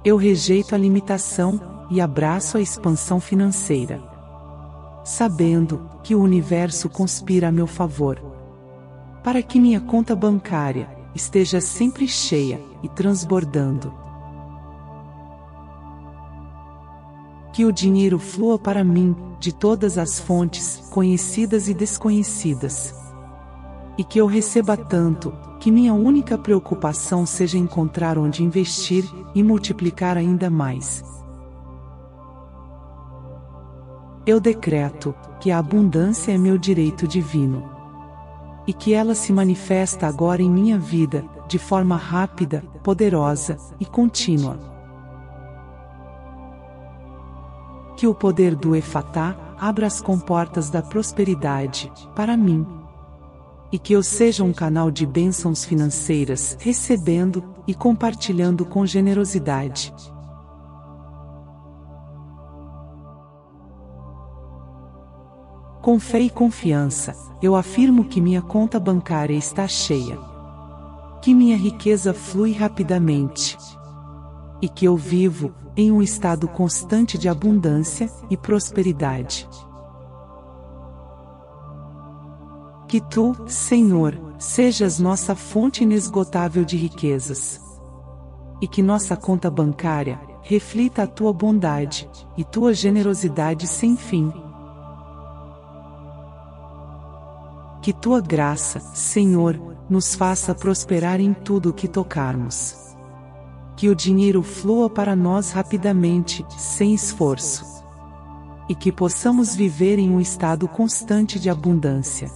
Eu rejeito a limitação e abraço a expansão financeira, sabendo que o universo conspira a meu favor, para que minha conta bancária esteja sempre cheia e transbordando. Que o dinheiro flua para mim de todas as fontes conhecidas e desconhecidas, e que eu receba tanto que minha única preocupação seja encontrar onde investir e multiplicar ainda mais. Eu decreto que a abundância é meu direito divino, e que ela se manifesta agora em minha vida, de forma rápida, poderosa e contínua. Que o poder do Efatá abra as comportas da prosperidade para mim, e que eu seja um canal de bênçãos financeiras, recebendo e compartilhando com generosidade. Com fé e confiança, eu afirmo que minha conta bancária está cheia, que minha riqueza flui rapidamente, e que eu vivo em um estado constante de abundância e prosperidade. Que tu, Senhor, sejas nossa fonte inesgotável de riquezas, e que nossa conta bancária reflita a tua bondade e tua generosidade sem fim. Que tua graça, Senhor, nos faça prosperar em tudo o que tocarmos. Que o dinheiro flua para nós rapidamente, sem esforço. E que possamos viver em um estado constante de abundância.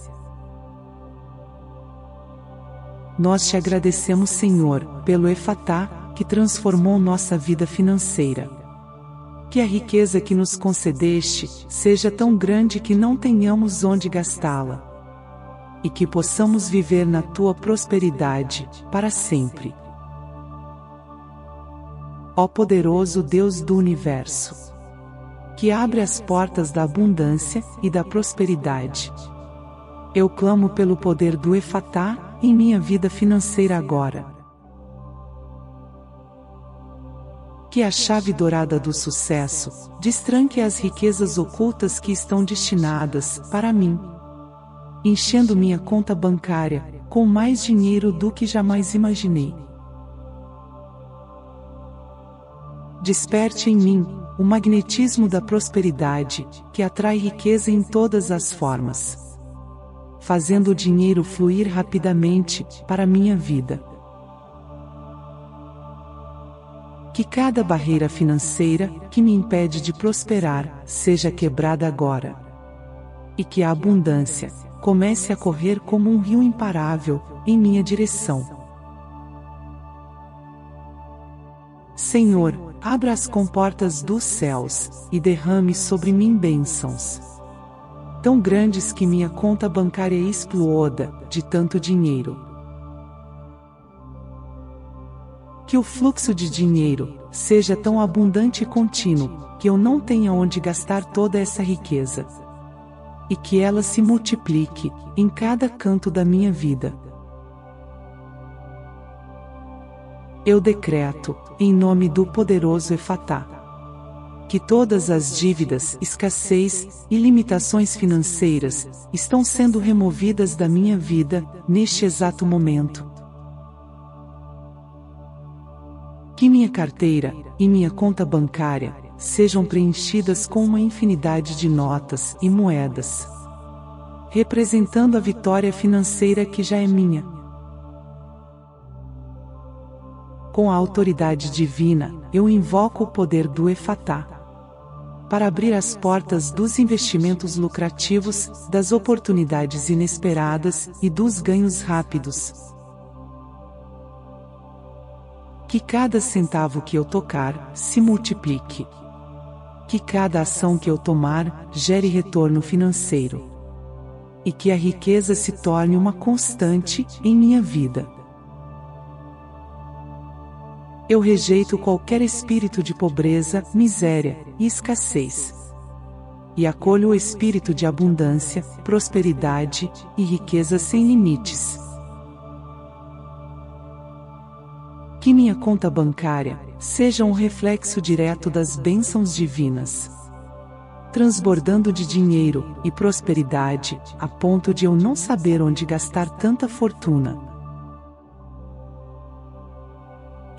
Nós te agradecemos, Senhor, pelo Efatá, que transformou nossa vida financeira. Que a riqueza que nos concedeste seja tão grande que não tenhamos onde gastá-la. E que possamos viver na tua prosperidade, para sempre. Ó poderoso Deus do universo, que abre as portas da abundância e da prosperidade, eu clamo pelo poder do Efatá em minha vida financeira agora. Que a chave dourada do sucesso destranque as riquezas ocultas que estão destinadas para mim, enchendo minha conta bancária com mais dinheiro do que jamais imaginei. Desperte em mim o magnetismo da prosperidade, que atrai riqueza em todas as formas, fazendo o dinheiro fluir rapidamente para minha vida. Que cada barreira financeira que me impede de prosperar seja quebrada agora, e que a abundância comece a correr como um rio imparável em minha direção. Senhor, abra as comportas dos céus e derrame sobre mim bênçãos tão grandes que minha conta bancária exploda de tanto dinheiro. Que o fluxo de dinheiro seja tão abundante e contínuo que eu não tenha onde gastar toda essa riqueza, e que ela se multiplique em cada canto da minha vida. Eu decreto, em nome do poderoso Efatá, que todas as dívidas, escassez e limitações financeiras estão sendo removidas da minha vida neste exato momento. Que minha carteira e minha conta bancária sejam preenchidas com uma infinidade de notas e moedas, representando a vitória financeira que já é minha. Com a autoridade divina, eu invoco o poder do Efatá para abrir as portas dos investimentos lucrativos, das oportunidades inesperadas e dos ganhos rápidos. Que cada centavo que eu tocar se multiplique. Que cada ação que eu tomar gere retorno financeiro, e que a riqueza se torne uma constante em minha vida. Eu rejeito qualquer espírito de pobreza, miséria e escassez, e acolho o espírito de abundância, prosperidade e riqueza sem limites. Que minha conta bancária seja um reflexo direto das bênçãos divinas, transbordando de dinheiro e prosperidade, a ponto de eu não saber onde gastar tanta fortuna.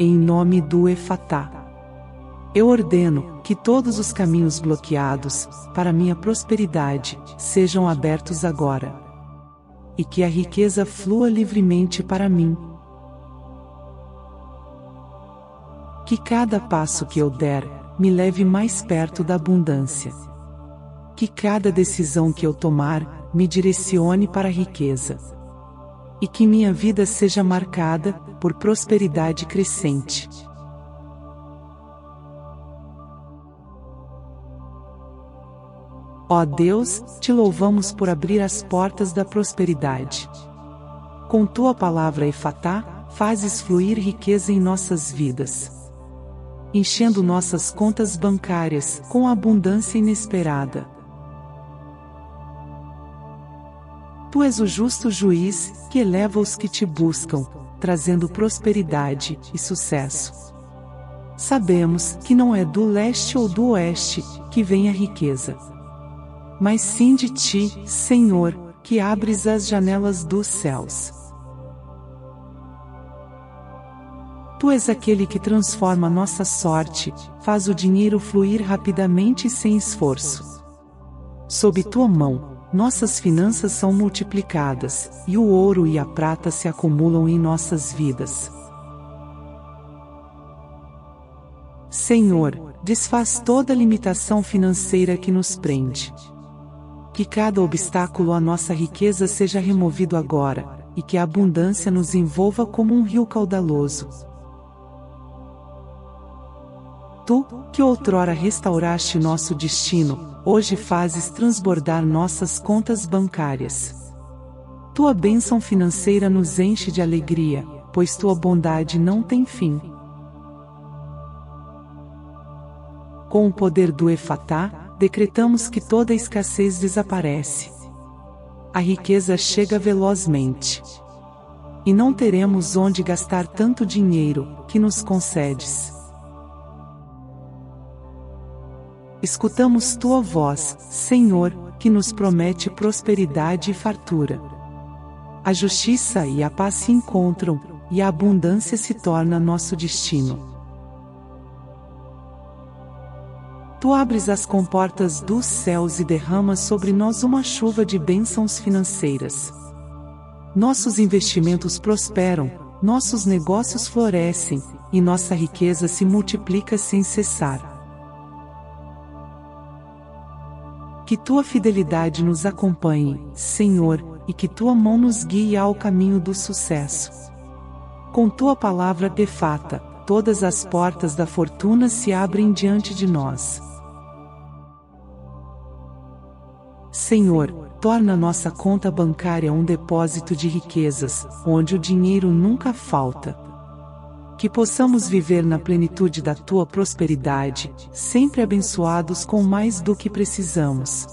Em nome do Efatá, eu ordeno que todos os caminhos bloqueados para minha prosperidade sejam abertos agora, e que a riqueza flua livremente para mim. Que cada passo que eu der me leve mais perto da abundância. Que cada decisão que eu tomar me direcione para a riqueza. E que minha vida seja marcada por prosperidade crescente. Ó Deus, te louvamos por abrir as portas da prosperidade. Com tua palavra Efatá, fazes fluir riqueza em nossas vidas, enchendo nossas contas bancárias com abundância inesperada. Tu és o justo juiz, que eleva os que te buscam, trazendo prosperidade e sucesso. Sabemos que não é do leste ou do oeste que vem a riqueza, mas sim de ti, Senhor, que abres as janelas dos céus. Tu és aquele que transforma nossa sorte, faz o dinheiro fluir rapidamente e sem esforço. Sob tua mão, nossas finanças são multiplicadas, e o ouro e a prata se acumulam em nossas vidas. Senhor, desfaz toda limitação financeira que nos prende. Que cada obstáculo à nossa riqueza seja removido agora, e que a abundância nos envolva como um rio caudaloso. Tu, que outrora restauraste nosso destino, hoje fazes transbordar nossas contas bancárias. Tua bênção financeira nos enche de alegria, pois tua bondade não tem fim. Com o poder do Efatá, decretamos que toda escassez desaparece. A riqueza chega velozmente. E não teremos onde gastar tanto dinheiro que nos concedes. Escutamos tua voz, Senhor, que nos promete prosperidade e fartura. A justiça e a paz se encontram, e a abundância se torna nosso destino. Tu abres as comportas dos céus e derramas sobre nós uma chuva de bênçãos financeiras. Nossos investimentos prosperam, nossos negócios florescem, e nossa riqueza se multiplica sem cessar. Que tua fidelidade nos acompanhe, Senhor, e que tua mão nos guie ao caminho do sucesso. Com tua palavra Efatá, todas as portas da fortuna se abrem diante de nós. Senhor, torna nossa conta bancária um depósito de riquezas, onde o dinheiro nunca falta. Que possamos viver na plenitude da tua prosperidade, sempre abençoados com mais do que precisamos.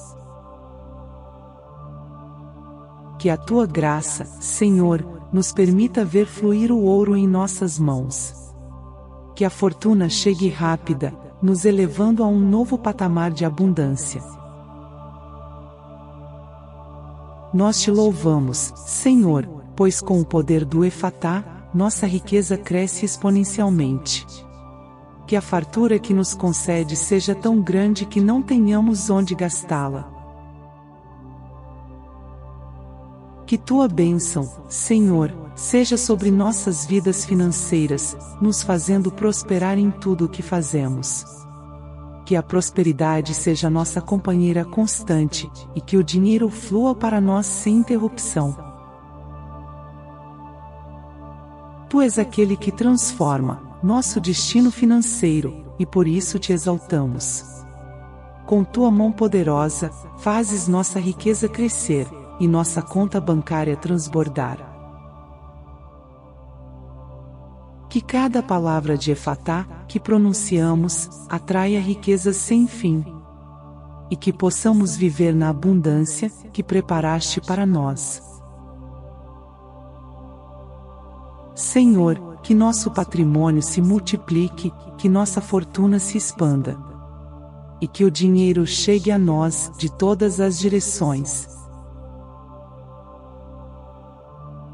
Que a tua graça, Senhor, nos permita ver fluir o ouro em nossas mãos. Que a fortuna chegue rápida, nos elevando a um novo patamar de abundância. Nós te louvamos, Senhor, pois com o poder do Efatá, nossa riqueza cresce exponencialmente. Que a fartura que nos concede seja tão grande que não tenhamos onde gastá-la. Que tua bênção, Senhor, seja sobre nossas vidas financeiras, nos fazendo prosperar em tudo o que fazemos. Que a prosperidade seja nossa companheira constante, e que o dinheiro flua para nós sem interrupção. Tu és aquele que transforma nosso destino financeiro, e por isso te exaltamos. Com tua mão poderosa, fazes nossa riqueza crescer, e nossa conta bancária transbordar. Que cada palavra de Efatá que pronunciamos atraia riqueza sem fim. E que possamos viver na abundância que preparaste para nós. Senhor, que nosso patrimônio se multiplique, que nossa fortuna se expanda. E que o dinheiro chegue a nós, de todas as direções.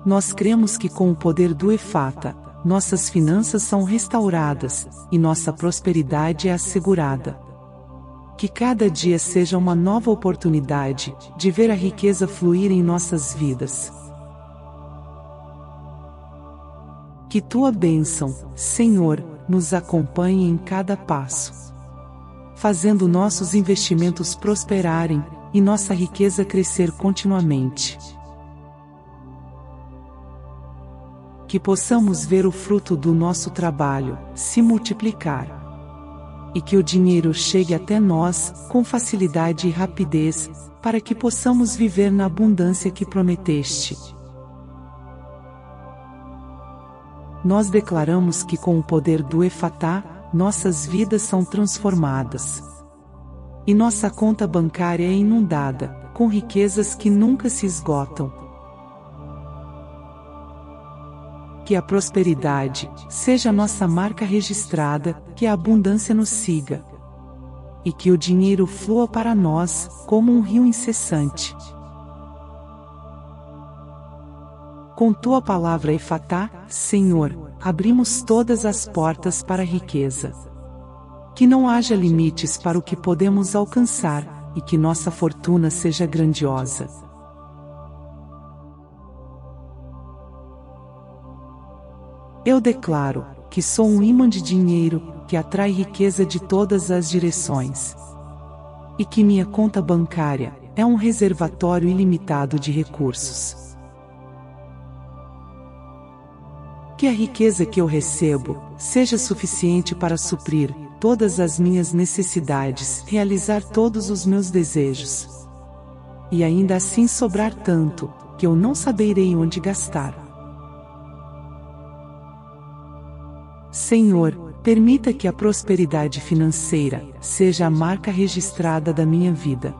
Nós cremos que com o poder do Efatá, nossas finanças são restauradas, e nossa prosperidade é assegurada. Que cada dia seja uma nova oportunidade, de ver a riqueza fluir em nossas vidas. Que Tua bênção, Senhor, nos acompanhe em cada passo, fazendo nossos investimentos prosperarem, e nossa riqueza crescer continuamente. Que possamos ver o fruto do nosso trabalho se multiplicar. E que o dinheiro chegue até nós, com facilidade e rapidez, para que possamos viver na abundância que prometeste. Nós declaramos que com o poder do Efatá, nossas vidas são transformadas. E nossa conta bancária é inundada, com riquezas que nunca se esgotam. Que a prosperidade seja nossa marca registrada, que a abundância nos siga. E que o dinheiro flua para nós, como um rio incessante. Com Tua palavra Efatá, Senhor, abrimos todas as portas para a riqueza. Que não haja limites para o que podemos alcançar, e que nossa fortuna seja grandiosa. Eu declaro, que sou um ímã de dinheiro, que atrai riqueza de todas as direções. E que minha conta bancária, é um reservatório ilimitado de recursos. Que a riqueza que eu recebo, seja suficiente para suprir, todas as minhas necessidades, realizar todos os meus desejos. E ainda assim sobrar tanto, que eu não saberei onde gastar. Senhor, permita que a prosperidade financeira seja a marca registrada da minha vida.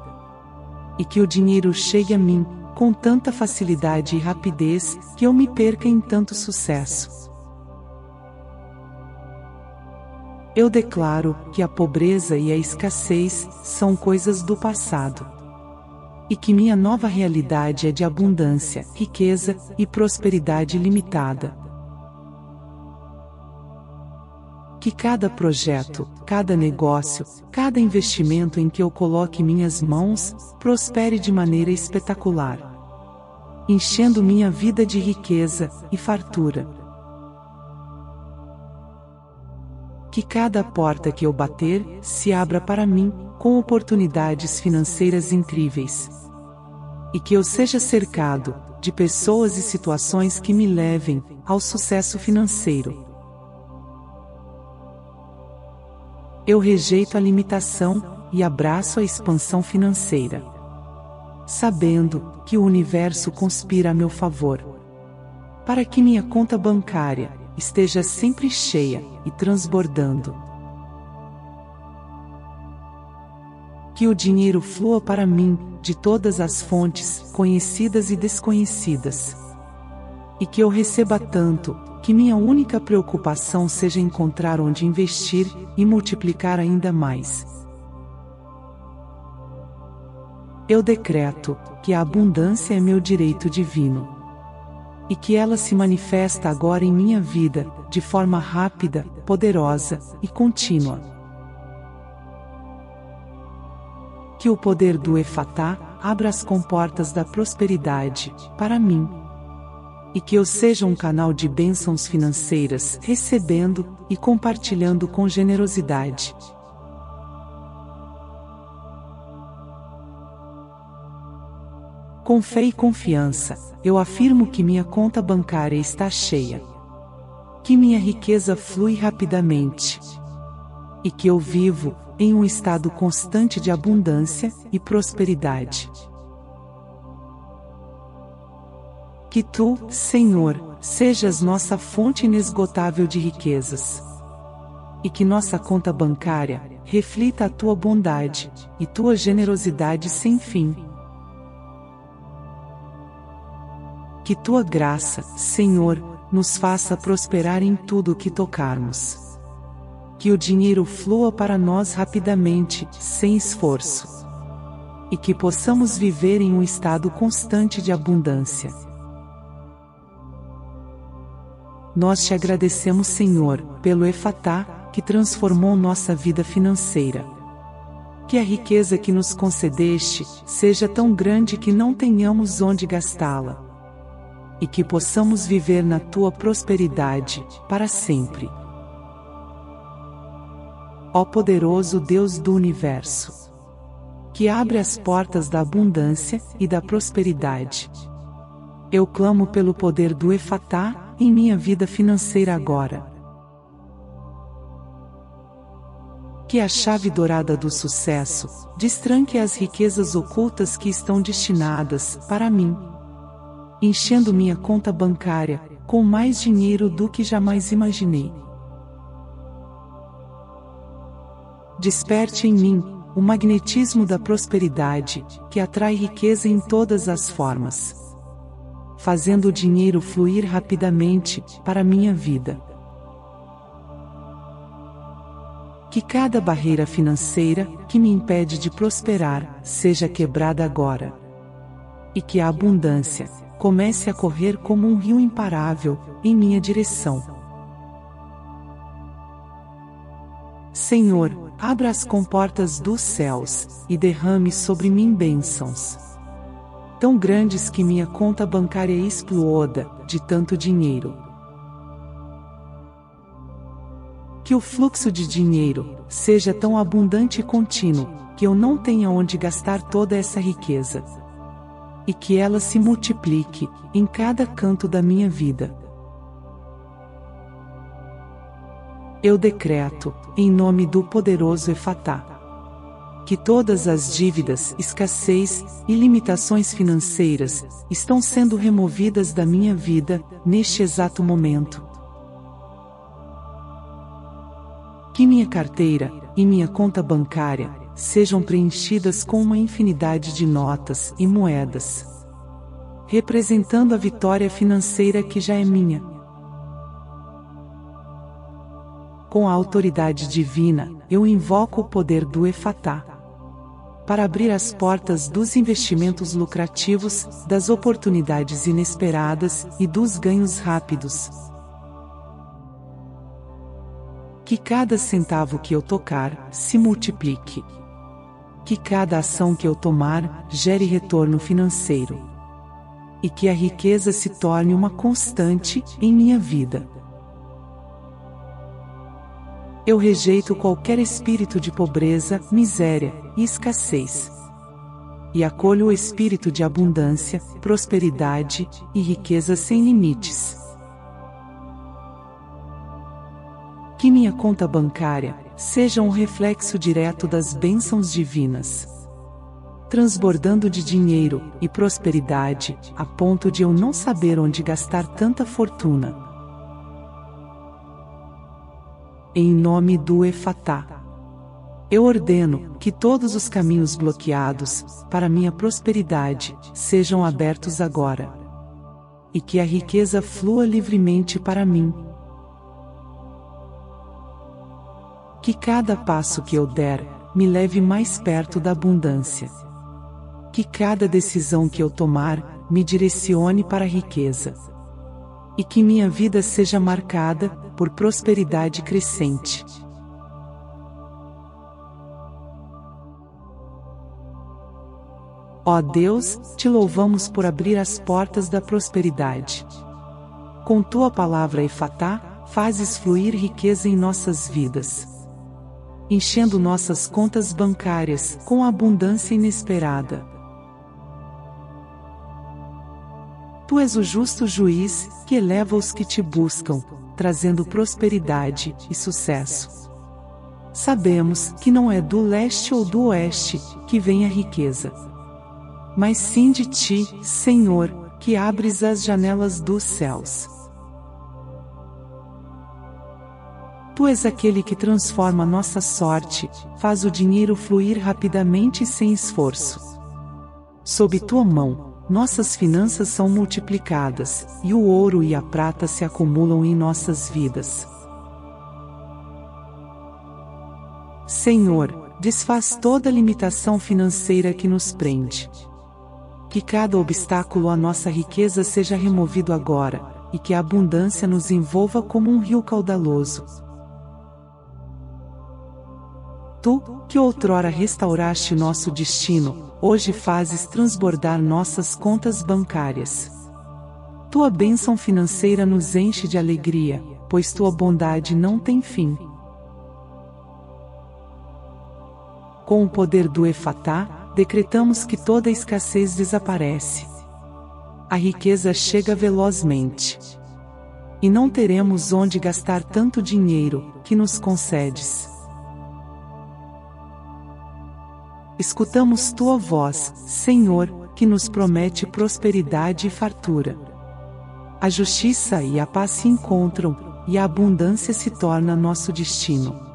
E que o dinheiro chegue a mim, com tanta facilidade e rapidez, que eu me perca em tanto sucesso. Eu declaro que a pobreza e a escassez são coisas do passado. E que minha nova realidade é de abundância, riqueza e prosperidade ilimitada. Que cada projeto, cada negócio, cada investimento em que eu coloque minhas mãos, prospere de maneira espetacular, enchendo minha vida de riqueza e fartura. Que cada porta que eu bater, se abra para mim, com oportunidades financeiras incríveis. E que eu seja cercado, de pessoas e situações que me levem, ao sucesso financeiro. Eu rejeito a limitação, e abraço a expansão financeira. Sabendo, que o universo conspira a meu favor. Para que minha conta bancária, esteja sempre cheia, e transbordando. Que o dinheiro flua para mim, de todas as fontes, conhecidas e desconhecidas. E que eu receba tanto, que minha única preocupação seja encontrar onde investir, e multiplicar ainda mais. Eu decreto, que a abundância é meu direito divino. E que ela se manifesta agora em minha vida, de forma rápida, poderosa, e contínua. Que o poder do Efatá, abra as comportas da prosperidade, para mim. E que eu seja um canal de bênçãos financeiras, recebendo, e compartilhando com generosidade. Com fé e confiança, eu afirmo que minha conta bancária está cheia. Que minha riqueza flui rapidamente. E que eu vivo, em um estado constante de abundância, e prosperidade. Que Tu, Senhor, sejas nossa fonte inesgotável de riquezas. E que nossa conta bancária, reflita a Tua bondade, e Tua generosidade sem fim. Que Tua graça, Senhor, nos faça prosperar em tudo que tocarmos. Que o dinheiro flua para nós rapidamente, sem esforço. E que possamos viver em um estado constante de abundância. Nós te agradecemos, Senhor, pelo Efatá, que transformou nossa vida financeira. Que a riqueza que nos concedeste seja tão grande que não tenhamos onde gastá-la. E que possamos viver na tua prosperidade, para sempre. Ó poderoso Deus do universo, que abre as portas da abundância e da prosperidade, eu clamo pelo poder do Efatá em minha vida financeira agora. Que a chave dourada do sucesso destranque as riquezas ocultas que estão destinadas para mim, enchendo minha conta bancária com mais dinheiro do que jamais imaginei. Desperte em mim o magnetismo da prosperidade, que atrai riqueza em todas as formas, fazendo o dinheiro fluir rapidamente para minha vida. Que cada barreira financeira que me impede de prosperar seja quebrada agora. E que a abundância comece a correr como um rio imparável em minha direção. Senhor, abra as comportas dos céus e derrame sobre mim bênçãos tão grandes que minha conta bancária exploda de tanto dinheiro. Que o fluxo de dinheiro seja tão abundante e contínuo que eu não tenha onde gastar toda essa riqueza. E que ela se multiplique em cada canto da minha vida. Eu decreto, em nome do poderoso Efatá, que todas as dívidas, escassez e limitações financeiras estão sendo removidas da minha vida, neste exato momento. Que minha carteira e minha conta bancária sejam preenchidas com uma infinidade de notas e moedas, representando a vitória financeira que já é minha. Com a autoridade divina, eu invoco o poder do Efatá para abrir as portas dos investimentos lucrativos, das oportunidades inesperadas e dos ganhos rápidos. Que cada centavo que eu tocar se multiplique. Que cada ação que eu tomar gere retorno financeiro. E que a riqueza se torne uma constante em minha vida. Eu rejeito qualquer espírito de pobreza, miséria e escassez. E acolho o espírito de abundância, prosperidade e riqueza sem limites. Que minha conta bancária seja um reflexo direto das bênçãos divinas, transbordando de dinheiro e prosperidade, a ponto de eu não saber onde gastar tanta fortuna. Em nome do Efatá, eu ordeno que todos os caminhos bloqueados para minha prosperidade sejam abertos agora. E que a riqueza flua livremente para mim. Que cada passo que eu der me leve mais perto da abundância. Que cada decisão que eu tomar me direcione para a riqueza. E que minha vida seja marcada por prosperidade crescente. Ó Deus, te louvamos por abrir as portas da prosperidade. Com tua palavra Efatá, fazes fluir riqueza em nossas vidas, enchendo nossas contas bancárias com abundância inesperada. Tu és o justo juiz, que eleva os que te buscam, trazendo prosperidade e sucesso. Sabemos que não é do leste ou do oeste que vem a riqueza, mas sim de ti, Senhor, que abres as janelas dos céus. Tu és aquele que transforma nossa sorte, faz o dinheiro fluir rapidamente e sem esforço. Sob tua mão, nossas finanças são multiplicadas, e o ouro e a prata se acumulam em nossas vidas. Senhor, desfaz toda limitação financeira que nos prende. Que cada obstáculo à nossa riqueza seja removido agora, e que a abundância nos envolva como um rio caudaloso. Tu, que outrora restauraste nosso destino, hoje fazes transbordar nossas contas bancárias. Tua bênção financeira nos enche de alegria, pois tua bondade não tem fim. Com o poder do Efatá, decretamos que toda a escassez desaparece. A riqueza chega velozmente. E não teremos onde gastar tanto dinheiro que nos concedes. Escutamos tua voz, Senhor, que nos promete prosperidade e fartura. A justiça e a paz se encontram, e a abundância se torna nosso destino.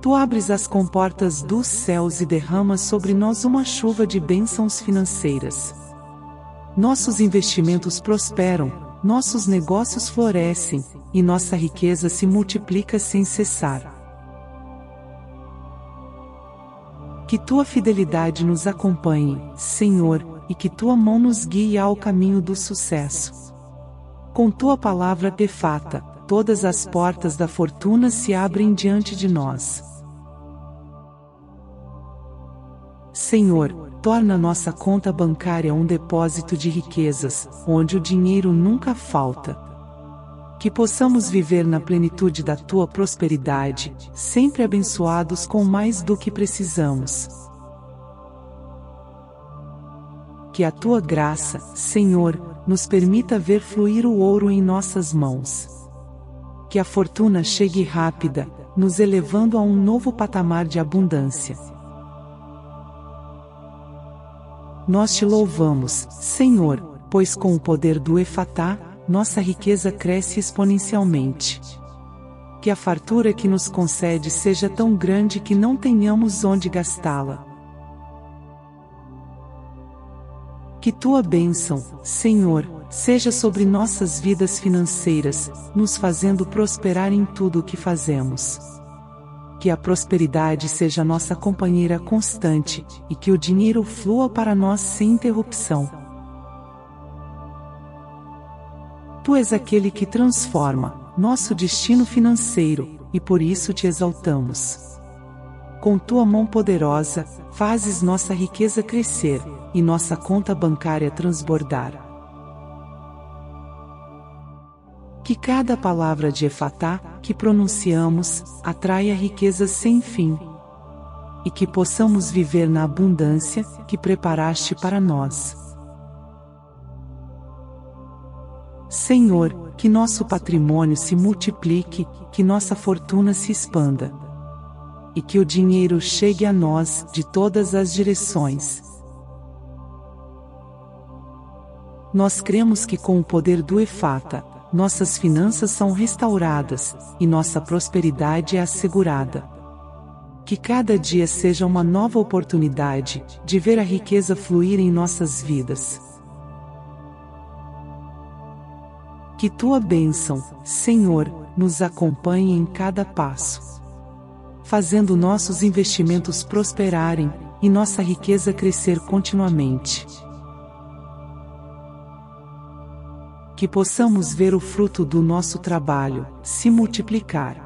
Tu abres as comportas dos céus e derramas sobre nós uma chuva de bênçãos financeiras. Nossos investimentos prosperam, nossos negócios florescem, e nossa riqueza se multiplica sem cessar. Que tua fidelidade nos acompanhe, Senhor, e que tua mão nos guie ao caminho do sucesso. Com tua palavra perfeita, todas as portas da fortuna se abrem diante de nós. Senhor, torna nossa conta bancária um depósito de riquezas, onde o dinheiro nunca falta. Que possamos viver na plenitude da Tua prosperidade, sempre abençoados com mais do que precisamos. Que a Tua graça, Senhor, nos permita ver fluir o ouro em nossas mãos. Que a fortuna chegue rápida, nos elevando a um novo patamar de abundância. Nós te louvamos, Senhor, pois com o poder do Efatá, nossa riqueza cresce exponencialmente. Que a fartura que nos concede seja tão grande que não tenhamos onde gastá-la. Que tua bênção, Senhor, seja sobre nossas vidas financeiras, nos fazendo prosperar em tudo o que fazemos. Que a prosperidade seja nossa companheira constante, e que o dinheiro flua para nós sem interrupção. Tu és aquele que transforma nosso destino financeiro, e por isso te exaltamos. Com tua mão poderosa, fazes nossa riqueza crescer, e nossa conta bancária transbordar. Que cada palavra de Efatá que pronunciamos atraia riqueza sem fim. E que possamos viver na abundância que preparaste para nós. Senhor, que nosso patrimônio se multiplique, que nossa fortuna se expanda. E que o dinheiro chegue a nós de todas as direções. Nós cremos que com o poder do Efatá, nossas finanças são restauradas, e nossa prosperidade é assegurada. Que cada dia seja uma nova oportunidade de ver a riqueza fluir em nossas vidas. Que tua bênção, Senhor, nos acompanhe em cada passo, fazendo nossos investimentos prosperarem, e nossa riqueza crescer continuamente. Que possamos ver o fruto do nosso trabalho se multiplicar.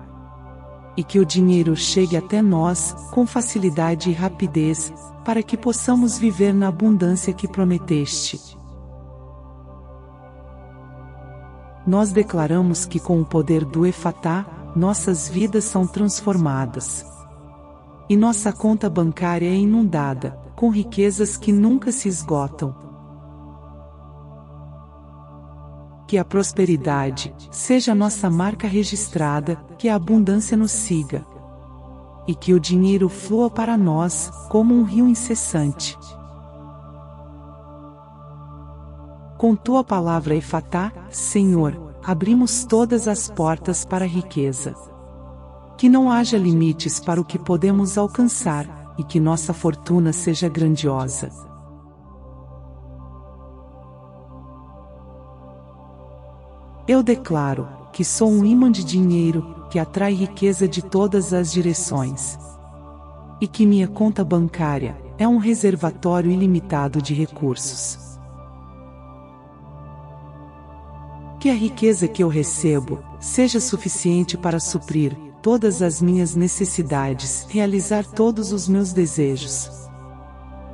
E que o dinheiro chegue até nós com facilidade e rapidez, para que possamos viver na abundância que prometeste. Nós declaramos que com o poder do Efatá, nossas vidas são transformadas. E nossa conta bancária é inundada com riquezas que nunca se esgotam. Que a prosperidade seja nossa marca registrada, que a abundância nos siga. E que o dinheiro flua para nós, como um rio incessante. Com tua palavra Efatá, Senhor, abrimos todas as portas para a riqueza. Que não haja limites para o que podemos alcançar, e que nossa fortuna seja grandiosa. Eu declaro que sou um imã de dinheiro, que atrai riqueza de todas as direções. E que minha conta bancária é um reservatório ilimitado de recursos. Que a riqueza que eu recebo seja suficiente para suprir todas as minhas necessidades, realizar todos os meus desejos.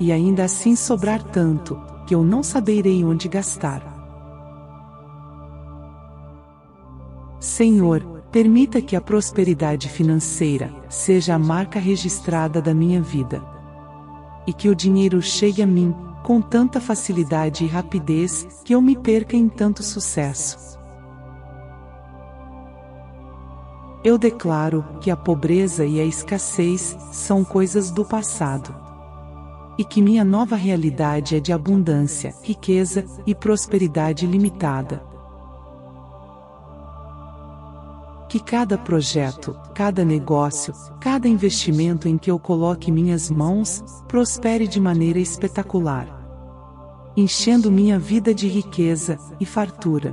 E ainda assim sobrar tanto, que eu não saberei onde gastar. Senhor, permita que a prosperidade financeira seja a marca registrada da minha vida. E que o dinheiro chegue a mim com tanta facilidade e rapidez que eu me perca em tanto sucesso. Eu declaro que a pobreza e a escassez são coisas do passado. E que minha nova realidade é de abundância, riqueza e prosperidade ilimitada. Que cada projeto, cada negócio, cada investimento em que eu coloque minhas mãos, prospere de maneira espetacular, enchendo minha vida de riqueza e fartura.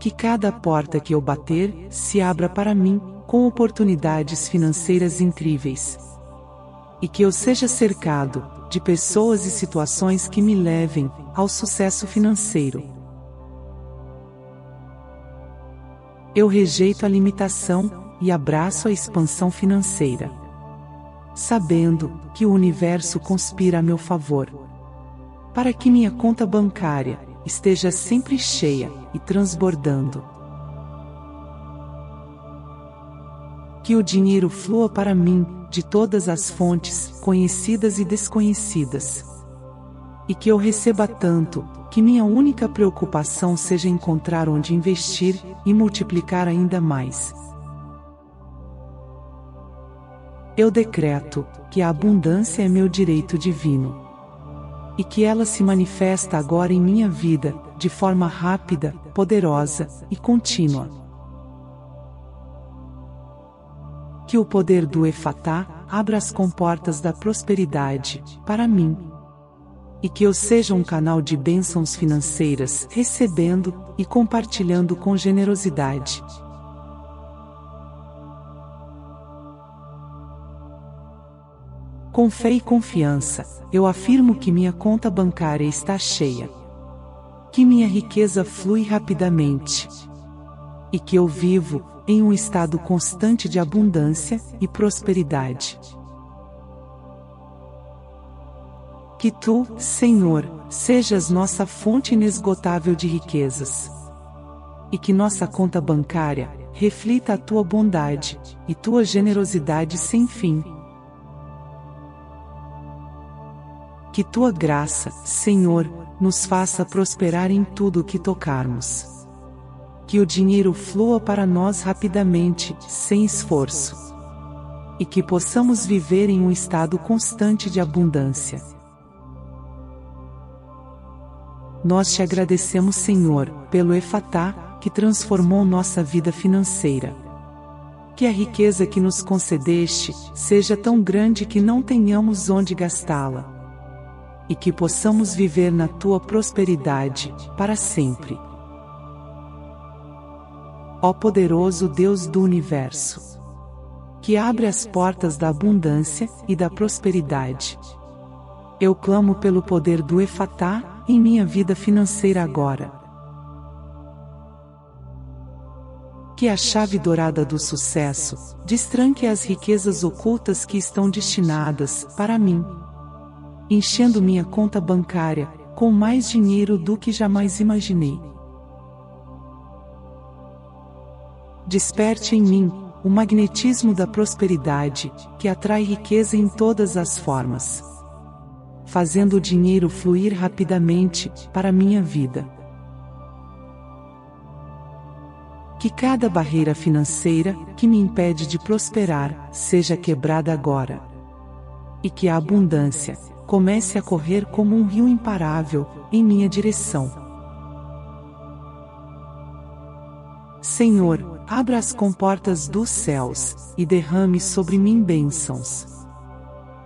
Que cada porta que eu bater, se abra para mim, com oportunidades financeiras incríveis. E que eu seja cercado de pessoas e situações que me levem ao sucesso financeiro. Eu rejeito a limitação e abraço a expansão financeira, sabendo que o universo conspira a meu favor, para que minha conta bancária esteja sempre cheia e transbordando. Que o dinheiro flua para mim de todas as fontes, conhecidas e desconhecidas. E que eu receba tanto, que minha única preocupação seja encontrar onde investir e multiplicar ainda mais. Eu decreto que a abundância é meu direito divino. E que ela se manifesta agora em minha vida, de forma rápida, poderosa e contínua. Que o poder do Efatá abra as comportas da prosperidade para mim. E que eu seja um canal de bênçãos financeiras, recebendo e compartilhando com generosidade. Com fé e confiança, eu afirmo que minha conta bancária está cheia. Que minha riqueza flui rapidamente. E que eu vivo em um estado constante de abundância e prosperidade. Que Tu, Senhor, sejas nossa fonte inesgotável de riquezas. E que nossa conta bancária reflita a Tua bondade e Tua generosidade sem fim. Que Tua graça, Senhor, nos faça prosperar em tudo o que tocarmos. Que o dinheiro flua para nós rapidamente, sem esforço. E que possamos viver em um estado constante de abundância. Nós te agradecemos, Senhor, pelo Efatá, que transformou nossa vida financeira. Que a riqueza que nos concedeste seja tão grande que não tenhamos onde gastá-la. E que possamos viver na Tua prosperidade, para sempre. Ó poderoso Deus do Universo, que abre as portas da abundância e da prosperidade. Eu clamo pelo poder do Efatá, em minha vida financeira agora. Que a chave dourada do sucesso destranque as riquezas ocultas que estão destinadas para mim, enchendo minha conta bancária com mais dinheiro do que jamais imaginei. Desperte em mim o magnetismo da prosperidade, que atrai riqueza em todas as formas, fazendo o dinheiro fluir rapidamente para minha vida. Que cada barreira financeira que me impede de prosperar seja quebrada agora. E que a abundância comece a correr como um rio imparável em minha direção. Senhor, abra as comportas dos céus, e derrame sobre mim bênçãos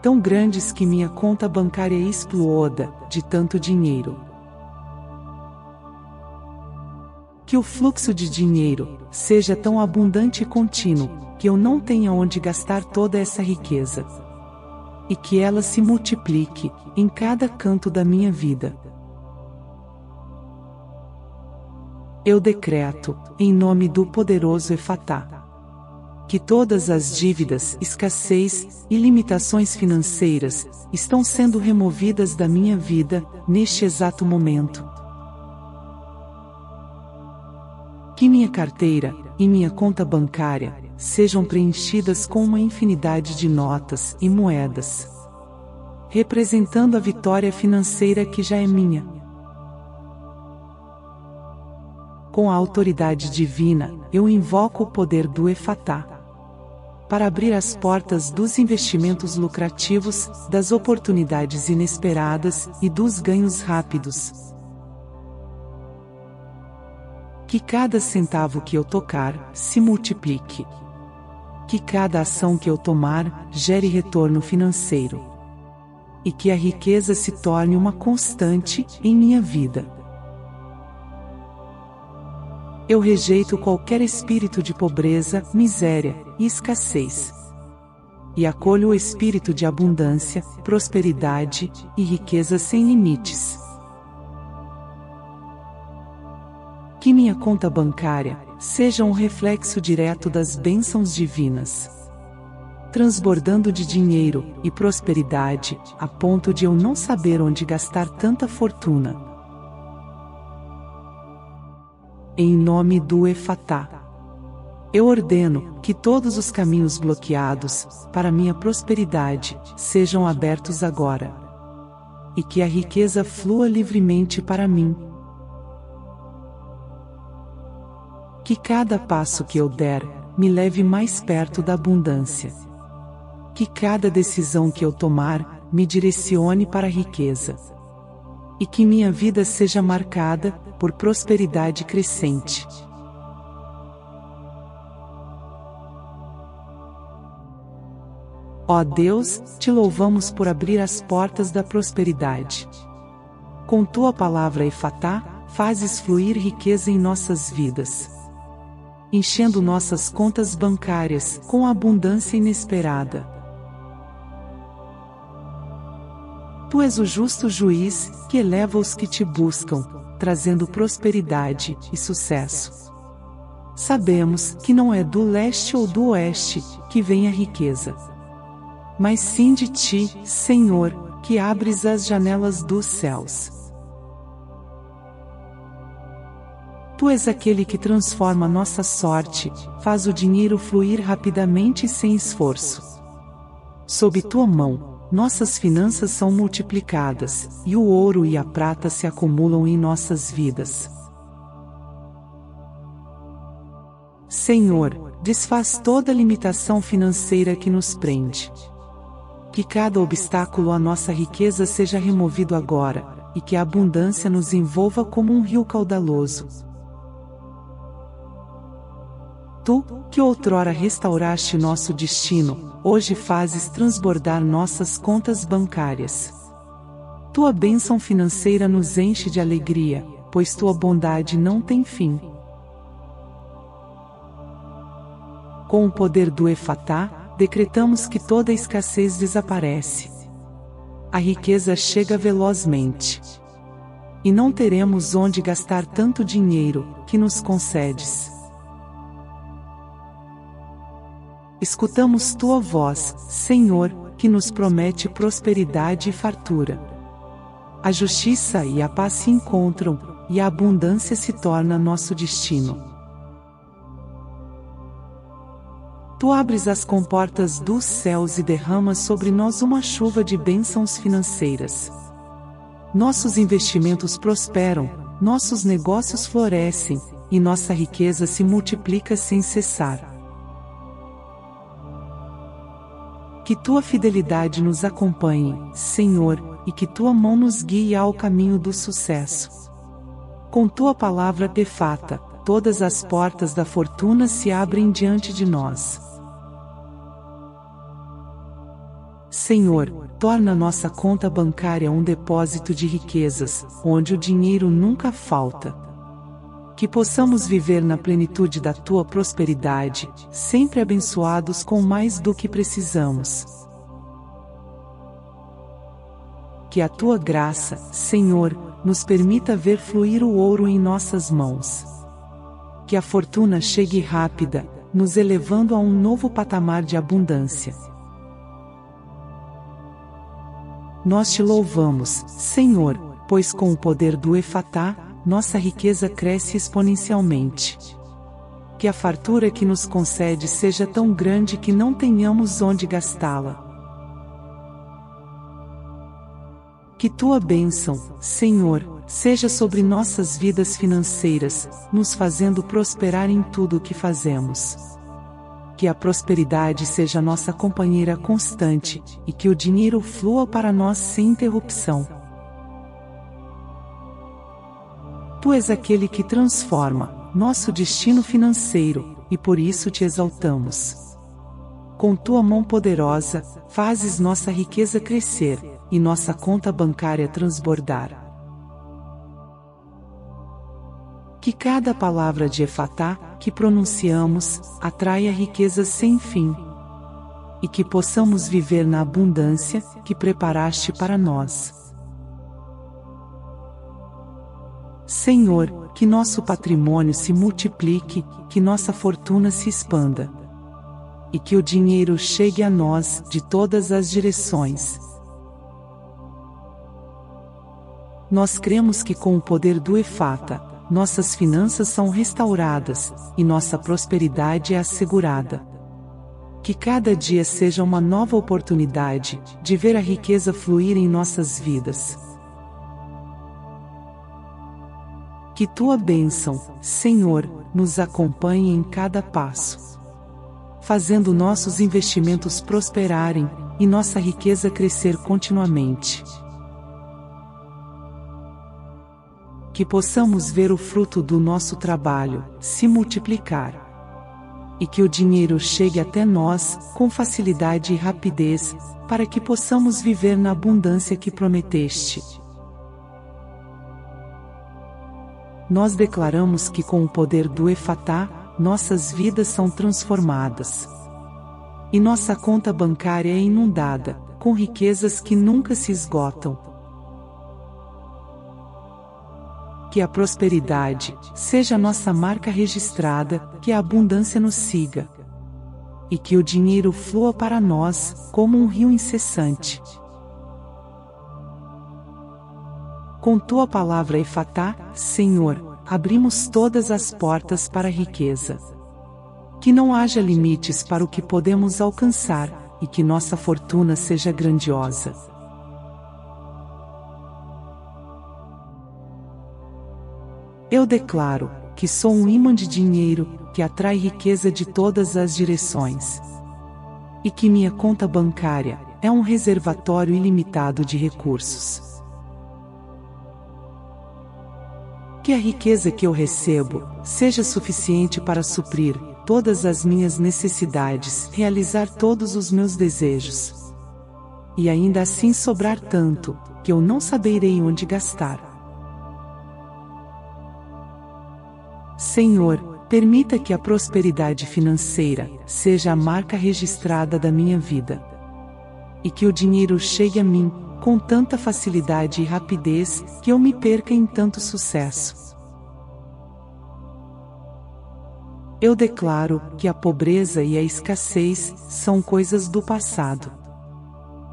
tão grandes que minha conta bancária exploda, de tanto dinheiro. Que o fluxo de dinheiro seja tão abundante e contínuo, que eu não tenha onde gastar toda essa riqueza. E que ela se multiplique, em cada canto da minha vida. Eu decreto, em nome do poderoso Efatá, que todas as dívidas, escassez e limitações financeiras estão sendo removidas da minha vida, neste exato momento. Que minha carteira e minha conta bancária sejam preenchidas com uma infinidade de notas e moedas, representando a vitória financeira que já é minha. Com a autoridade divina, eu invoco o poder do Efatá para abrir as portas dos investimentos lucrativos, das oportunidades inesperadas e dos ganhos rápidos. Que cada centavo que eu tocar se multiplique. Que cada ação que eu tomar gere retorno financeiro. E que a riqueza se torne uma constante em minha vida. Eu rejeito qualquer espírito de pobreza, miséria e escassez. E acolho o espírito de abundância, prosperidade e riqueza sem limites. Que minha conta bancária seja um reflexo direto das bênçãos divinas, transbordando de dinheiro e prosperidade, a ponto de eu não saber onde gastar tanta fortuna. Em nome do Efatá, eu ordeno que todos os caminhos bloqueados para minha prosperidade sejam abertos agora, e que a riqueza flua livremente para mim. Que cada passo que eu der, me leve mais perto da abundância. Que cada decisão que eu tomar, me direcione para a riqueza. E que minha vida seja marcada por prosperidade crescente. Ó Deus, te louvamos por abrir as portas da prosperidade. Com tua palavra Efatá, fazes fluir riqueza em nossas vidas, enchendo nossas contas bancárias com abundância inesperada. Tu és o justo juiz, que eleva os que te buscam, trazendo prosperidade e sucesso. Sabemos que não é do leste ou do oeste que vem a riqueza, mas sim de ti, Senhor, que abres as janelas dos céus. Tu és aquele que transforma nossa sorte, faz o dinheiro fluir rapidamente e sem esforço. Sob tua mão, nossas finanças são multiplicadas, e o ouro e a prata se acumulam em nossas vidas. Senhor, desfaz toda limitação financeira que nos prende. Que cada obstáculo à nossa riqueza seja removido agora, e que a abundância nos envolva como um rio caudaloso. Tu, que outrora restauraste nosso destino, hoje fazes transbordar nossas contas bancárias. Tua bênção financeira nos enche de alegria, pois tua bondade não tem fim. Com o poder do Efatá, decretamos que toda escassez desaparece. A riqueza chega velozmente. E não teremos onde gastar tanto dinheiro que nos concedes. Escutamos tua voz, Senhor, que nos promete prosperidade e fartura. A justiça e a paz se encontram, e a abundância se torna nosso destino. Tu abres as comportas dos céus e derramas sobre nós uma chuva de bênçãos financeiras. Nossos investimentos prosperam, nossos negócios florescem, e nossa riqueza se multiplica sem cessar. Que tua fidelidade nos acompanhe, Senhor, e que tua mão nos guie ao caminho do sucesso. Com tua palavra Efatá, todas as portas da fortuna se abrem diante de nós. Senhor, torna nossa conta bancária um depósito de riquezas, onde o dinheiro nunca falta. Que possamos viver na plenitude da Tua prosperidade, sempre abençoados com mais do que precisamos. Que a Tua graça, Senhor, nos permita ver fluir o ouro em nossas mãos. Que a fortuna chegue rápida, nos elevando a um novo patamar de abundância. Nós Te louvamos, Senhor, pois com o poder do Efatá, nossa riqueza cresce exponencialmente. Que a fartura que nos concede seja tão grande que não tenhamos onde gastá-la. Que Tua bênção, Senhor, seja sobre nossas vidas financeiras, nos fazendo prosperar em tudo o que fazemos. Que a prosperidade seja nossa companheira constante, e que o dinheiro flua para nós sem interrupção. Tu és aquele que transforma nosso destino financeiro, e por isso Te exaltamos. Com Tua mão poderosa, fazes nossa riqueza crescer, e nossa conta bancária transbordar. Que cada palavra de Efatá que pronunciamos atraia riquezas sem fim. E que possamos viver na abundância que preparaste para nós. Senhor, que nosso patrimônio se multiplique, que nossa fortuna se expanda. E que o dinheiro chegue a nós de todas as direções. Nós cremos que com o poder do Efatá, nossas finanças são restauradas, e nossa prosperidade é assegurada. Que cada dia seja uma nova oportunidade de ver a riqueza fluir em nossas vidas. Que Tua bênção, Senhor, nos acompanhe em cada passo, fazendo nossos investimentos prosperarem, e nossa riqueza crescer continuamente. Que possamos ver o fruto do nosso trabalho se multiplicar. E que o dinheiro chegue até nós com facilidade e rapidez, para que possamos viver na abundância que prometeste. Nós declaramos que com o poder do Efatá, nossas vidas são transformadas. E nossa conta bancária é inundada com riquezas que nunca se esgotam. Que a prosperidade seja nossa marca registrada, que a abundância nos siga. E que o dinheiro flua para nós, como um rio incessante. Com Tua palavra Efatá, Senhor, abrimos todas as portas para a riqueza. Que não haja limites para o que podemos alcançar, e que nossa fortuna seja grandiosa. Eu declaro que sou um ímã de dinheiro, que atrai riqueza de todas as direções. E que minha conta bancária é um reservatório ilimitado de recursos. Que a riqueza que eu recebo seja suficiente para suprir todas as minhas necessidades, realizar todos os meus desejos. E ainda assim sobrar tanto, que eu não saberei onde gastar. Senhor, permita que a prosperidade financeira seja a marca registrada da minha vida. E que o dinheiro chegue a mim com tanta facilidade e rapidez, que eu me perca em tanto sucesso. Eu declaro que a pobreza e a escassez são coisas do passado.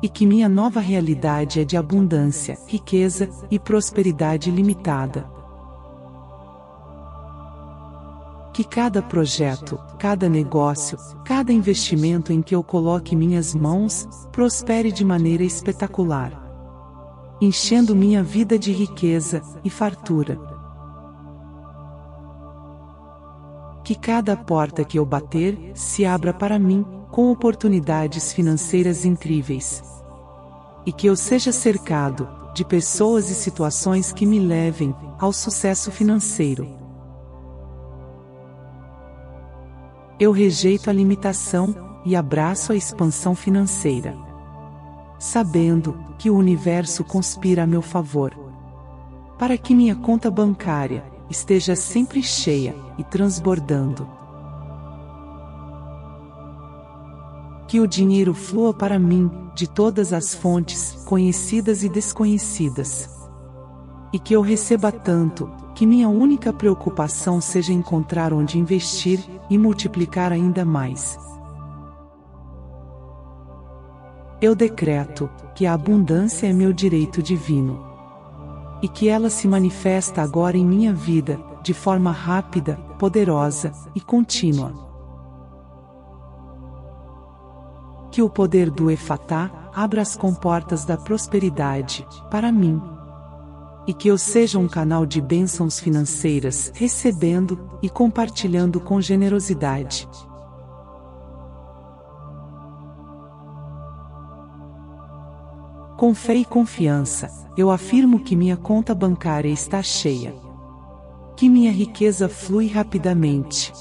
E que minha nova realidade é de abundância, riqueza e prosperidade ilimitada. Que cada projeto, cada negócio, cada investimento em que eu coloque minhas mãos, prospere de maneira espetacular, enchendo minha vida de riqueza e fartura. Que cada porta que eu bater, se abra para mim, com oportunidades financeiras incríveis. E que eu seja cercado de pessoas e situações que me levem ao sucesso financeiro. Eu rejeito a limitação e abraço a expansão financeira, sabendo que o universo conspira a meu favor, para que minha conta bancária esteja sempre cheia e transbordando. Que o dinheiro flua para mim de todas as fontes conhecidas e desconhecidas, e que eu receba tanto que minha única preocupação seja encontrar onde investir e multiplicar ainda mais. Eu decreto que a abundância é meu direito divino, e que ela se manifesta agora em minha vida, de forma rápida, poderosa e contínua. Que o poder do Efatá abra as comportas da prosperidade para mim, e que eu seja um canal de bênçãos financeiras, recebendo e compartilhando com generosidade. Com fé e confiança, eu afirmo que minha conta bancária está cheia, que minha riqueza flui rapidamente,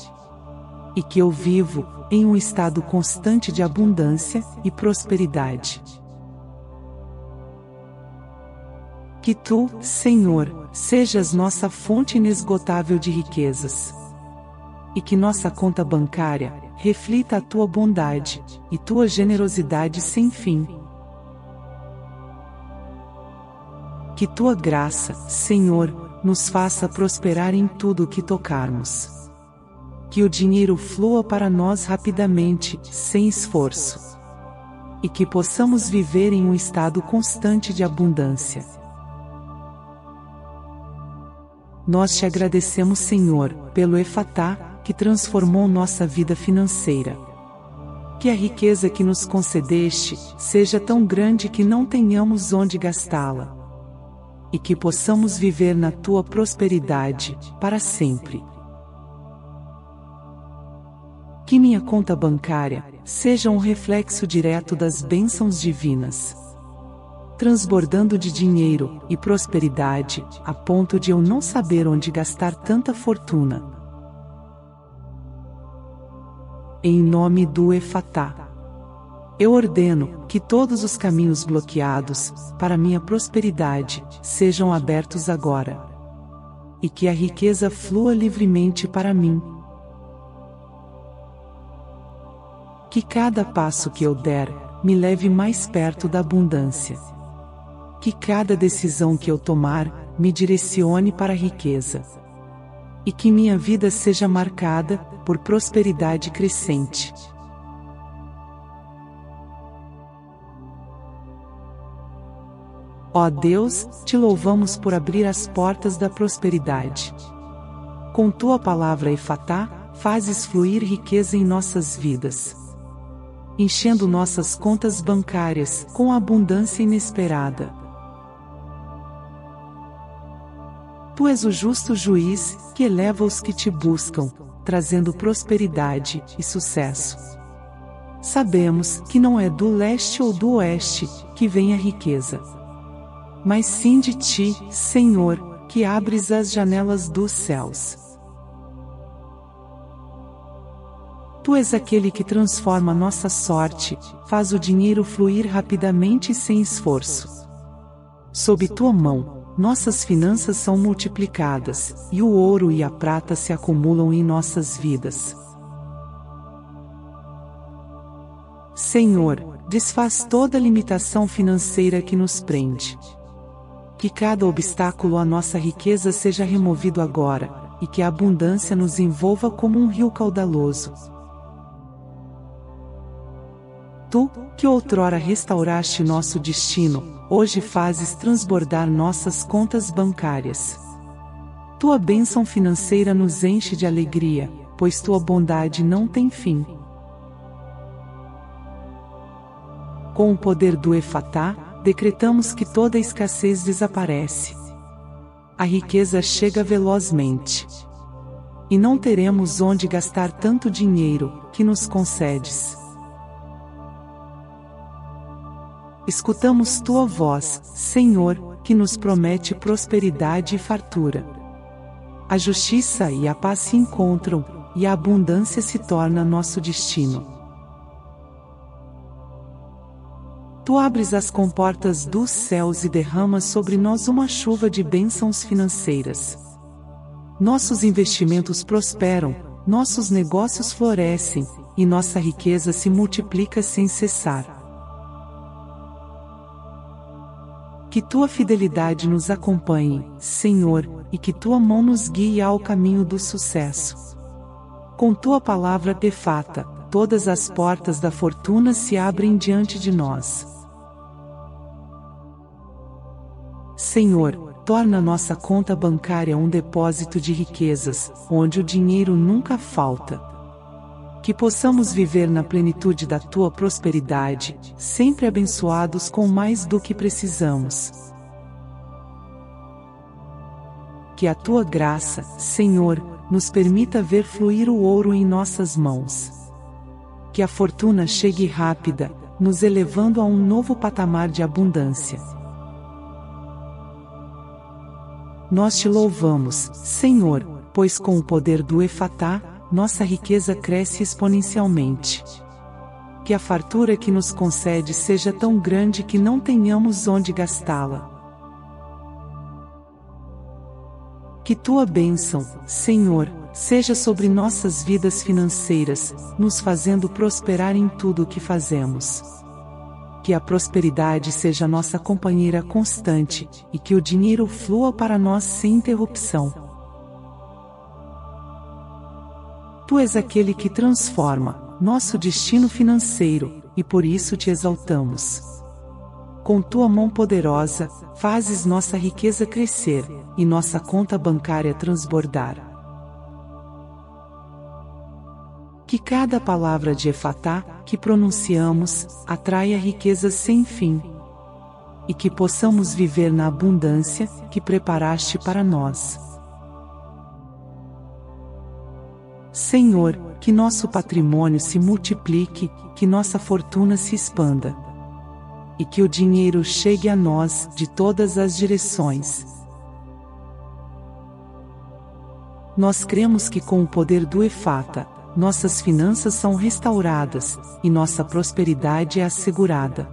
e que eu vivo em um estado constante de abundância e prosperidade. Que Tu, Senhor, sejas nossa fonte inesgotável de riquezas, e que nossa conta bancária reflita a Tua bondade e Tua generosidade sem fim. Que Tua graça, Senhor, nos faça prosperar em tudo o que tocarmos. Que o dinheiro flua para nós rapidamente, sem esforço, e que possamos viver em um estado constante de abundância. Nós te agradecemos, Senhor, pelo Efatá, que transformou nossa vida financeira. Que a riqueza que nos concedeste seja tão grande que não tenhamos onde gastá-la, e que possamos viver na Tua prosperidade para sempre. Que minha conta bancária seja um reflexo direto das bênçãos divinas, transbordando de dinheiro e prosperidade, a ponto de eu não saber onde gastar tanta fortuna. Em nome do Efatá, eu ordeno que todos os caminhos bloqueados para minha prosperidade sejam abertos agora, e que a riqueza flua livremente para mim. Que cada passo que eu der me leve mais perto da abundância. Que cada decisão que eu tomar me direcione para a riqueza, e que minha vida seja marcada por prosperidade crescente. Ó Deus, te louvamos por abrir as portas da prosperidade. Com Tua palavra Efatá, fazes fluir riqueza em nossas vidas, enchendo nossas contas bancárias com abundância inesperada. Tu és o justo juiz, que eleva os que te buscam, trazendo prosperidade e sucesso. Sabemos que não é do leste ou do oeste que vem a riqueza, mas sim de Ti, Senhor, que abres as janelas dos céus. Tu és aquele que transforma nossa sorte, faz o dinheiro fluir rapidamente e sem esforço. Sob Tua mão, nossas finanças são multiplicadas, e o ouro e a prata se acumulam em nossas vidas. Senhor, desfaz toda limitação financeira que nos prende. Que cada obstáculo à nossa riqueza seja removido agora, e que a abundância nos envolva como um rio caudaloso. Tu, que outrora restauraste nosso destino, hoje fazes transbordar nossas contas bancárias. Tua bênção financeira nos enche de alegria, pois Tua bondade não tem fim. Com o poder do Efatá, decretamos que toda escassez desaparece. A riqueza chega velozmente, e não teremos onde gastar tanto dinheiro que nos concedes. Escutamos Tua voz, Senhor, que nos promete prosperidade e fartura. A justiça e a paz se encontram, e a abundância se torna nosso destino. Tu abres as comportas dos céus e derramas sobre nós uma chuva de bênçãos financeiras. Nossos investimentos prosperam, nossos negócios florescem, e nossa riqueza se multiplica sem cessar. Que Tua fidelidade nos acompanhe, Senhor, e que Tua mão nos guie ao caminho do sucesso. Com Tua palavra Efatá, todas as portas da fortuna se abrem diante de nós. Senhor, torna nossa conta bancária um depósito de riquezas, onde o dinheiro nunca falta. Que possamos viver na plenitude da Tua prosperidade, sempre abençoados com mais do que precisamos. Que a Tua graça, Senhor, nos permita ver fluir o ouro em nossas mãos. Que a fortuna chegue rápida, nos elevando a um novo patamar de abundância. Nós Te louvamos, Senhor, pois com o poder do Efatá, nossa riqueza cresce exponencialmente. Que a fartura que nos concede seja tão grande que não tenhamos onde gastá-la. Que Tua bênção, Senhor, seja sobre nossas vidas financeiras, nos fazendo prosperar em tudo o que fazemos. Que a prosperidade seja nossa companheira constante, e que o dinheiro flua para nós sem interrupção. Tu és aquele que transforma nosso destino financeiro, e por isso Te exaltamos. Com Tua mão poderosa, fazes nossa riqueza crescer, e nossa conta bancária transbordar. Que cada palavra de Efatá que pronunciamos, atraia riqueza sem fim. E que possamos viver na abundância que preparaste para nós. Senhor, que nosso patrimônio se multiplique, que nossa fortuna se expanda. E que o dinheiro chegue a nós de todas as direções. Nós cremos que com o poder do Efatá, nossas finanças são restauradas, e nossa prosperidade é assegurada.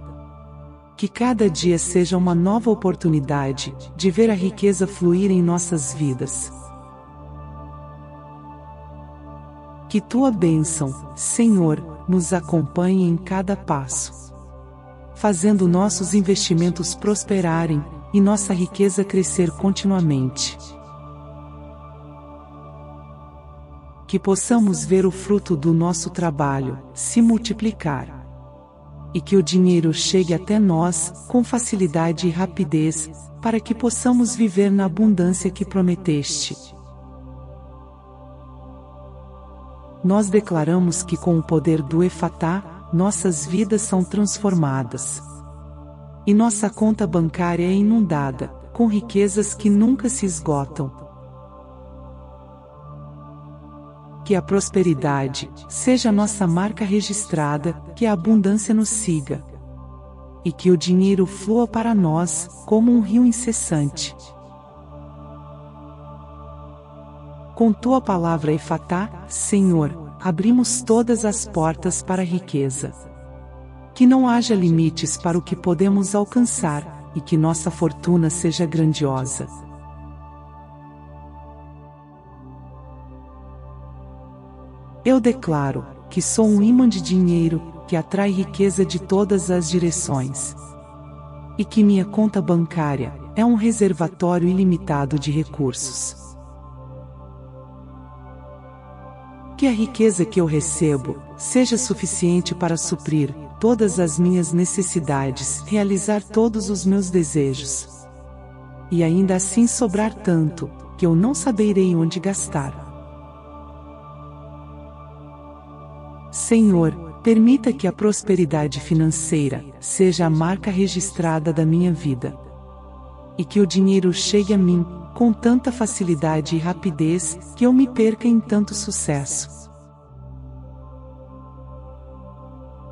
Que cada dia seja uma nova oportunidade de ver a riqueza fluir em nossas vidas. Que Tua bênção, Senhor, nos acompanhe em cada passo, fazendo nossos investimentos prosperarem, e nossa riqueza crescer continuamente. Que possamos ver o fruto do nosso trabalho se multiplicar. E que o dinheiro chegue até nós com facilidade e rapidez, para que possamos viver na abundância que prometeste. Nós declaramos que com o poder do Efatá, nossas vidas são transformadas. E nossa conta bancária é inundada, com riquezas que nunca se esgotam. Que a prosperidade seja nossa marca registrada, que a abundância nos siga. E que o dinheiro flua para nós, como um rio incessante. Com Tua palavra Efatá, Senhor, abrimos todas as portas para a riqueza. Que não haja limites para o que podemos alcançar, e que nossa fortuna seja grandiosa. Eu declaro que sou um imã de dinheiro, que atrai riqueza de todas as direções. E que minha conta bancária é um reservatório ilimitado de recursos. Que a riqueza que eu recebo seja suficiente para suprir todas as minhas necessidades, realizar todos os meus desejos. E ainda assim sobrar tanto, que eu não saberei onde gastar. Senhor, permita que a prosperidade financeira seja a marca registrada da minha vida. E que o dinheiro chegue a mim com tanta facilidade e rapidez, que eu me perca em tanto sucesso.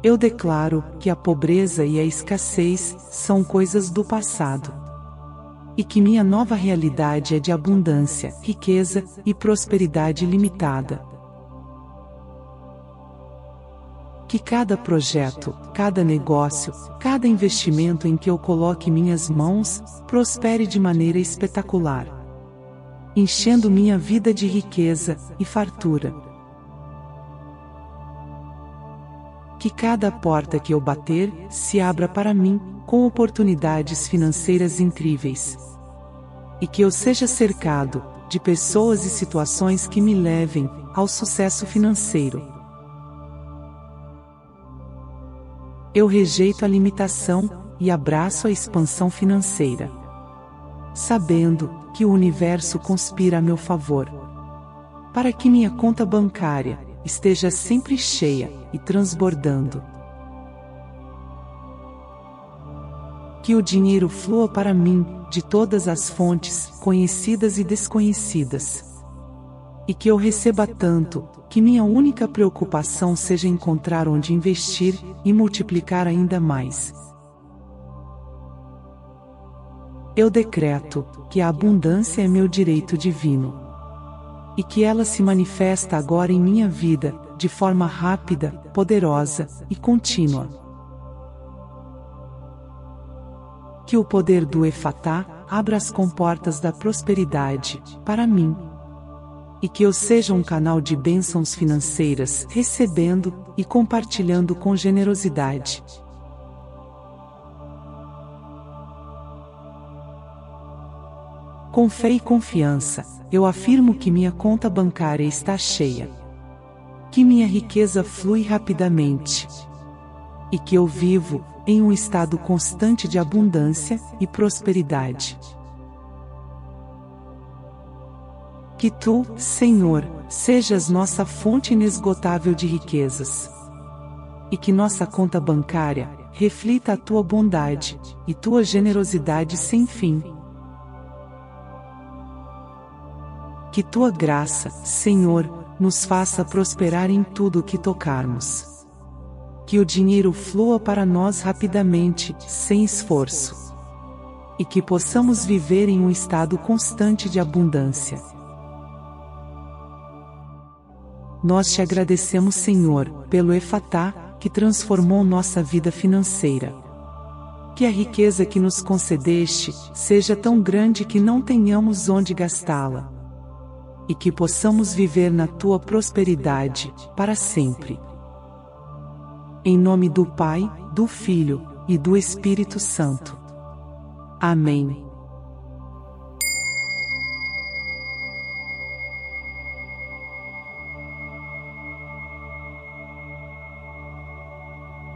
Eu declaro que a pobreza e a escassez são coisas do passado. E que minha nova realidade é de abundância, riqueza e prosperidade ilimitada. que cada projeto, cada negócio, cada investimento em que eu coloque minhas mãos, prospere de maneira espetacular, enchendo minha vida de riqueza e fartura. Que cada porta que eu bater, se abra para mim, com oportunidades financeiras incríveis. E que eu seja cercado de pessoas e situações que me levem ao sucesso financeiro. Eu rejeito a limitação e abraço a expansão financeira, sabendo que o universo conspira a meu favor, para que minha conta bancária esteja sempre cheia e transbordando. Que o dinheiro flua para mim, de todas as fontes, conhecidas e desconhecidas. E que eu receba tanto, que minha única preocupação seja encontrar onde investir e multiplicar ainda mais. Eu decreto que a abundância é meu direito divino. E que ela se manifesta agora em minha vida, de forma rápida, poderosa e contínua. Que o poder do Efatá abra as comportas da prosperidade para mim. E que eu seja um canal de bênçãos financeiras, recebendo e compartilhando com generosidade. Com fé e confiança, eu afirmo que minha conta bancária está cheia. Que minha riqueza flui rapidamente. E que eu vivo em um estado constante de abundância e prosperidade. Que Tu, Senhor, sejas nossa fonte inesgotável de riquezas. E que nossa conta bancária reflita a Tua bondade e Tua generosidade sem fim. Que Tua graça, Senhor, nos faça prosperar em tudo o que tocarmos. Que o dinheiro flua para nós rapidamente, sem esforço. E que possamos viver em um estado constante de abundância. Nós Te agradecemos, Senhor, pelo Efatá, que transformou nossa vida financeira. Que a riqueza que nos concedeste seja tão grande que não tenhamos onde gastá-la. E que possamos viver na Tua prosperidade, para sempre. Em nome do Pai, do Filho e do Espírito Santo. Amém.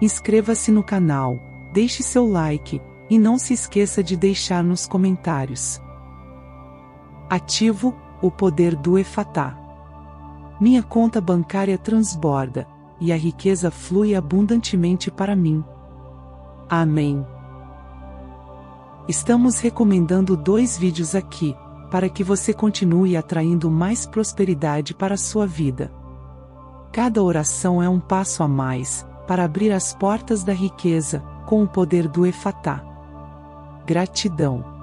Inscreva-se no canal, deixe seu like e não se esqueça de deixar nos comentários. Ativo o poder do Efatá. Minha conta bancária transborda. E a riqueza flui abundantemente para mim. Amém. Estamos recomendando 2 vídeos aqui, para que você continue atraindo mais prosperidade para a sua vida. Cada oração é um passo a mais, para abrir as portas da riqueza, com o poder do Efatá. Gratidão.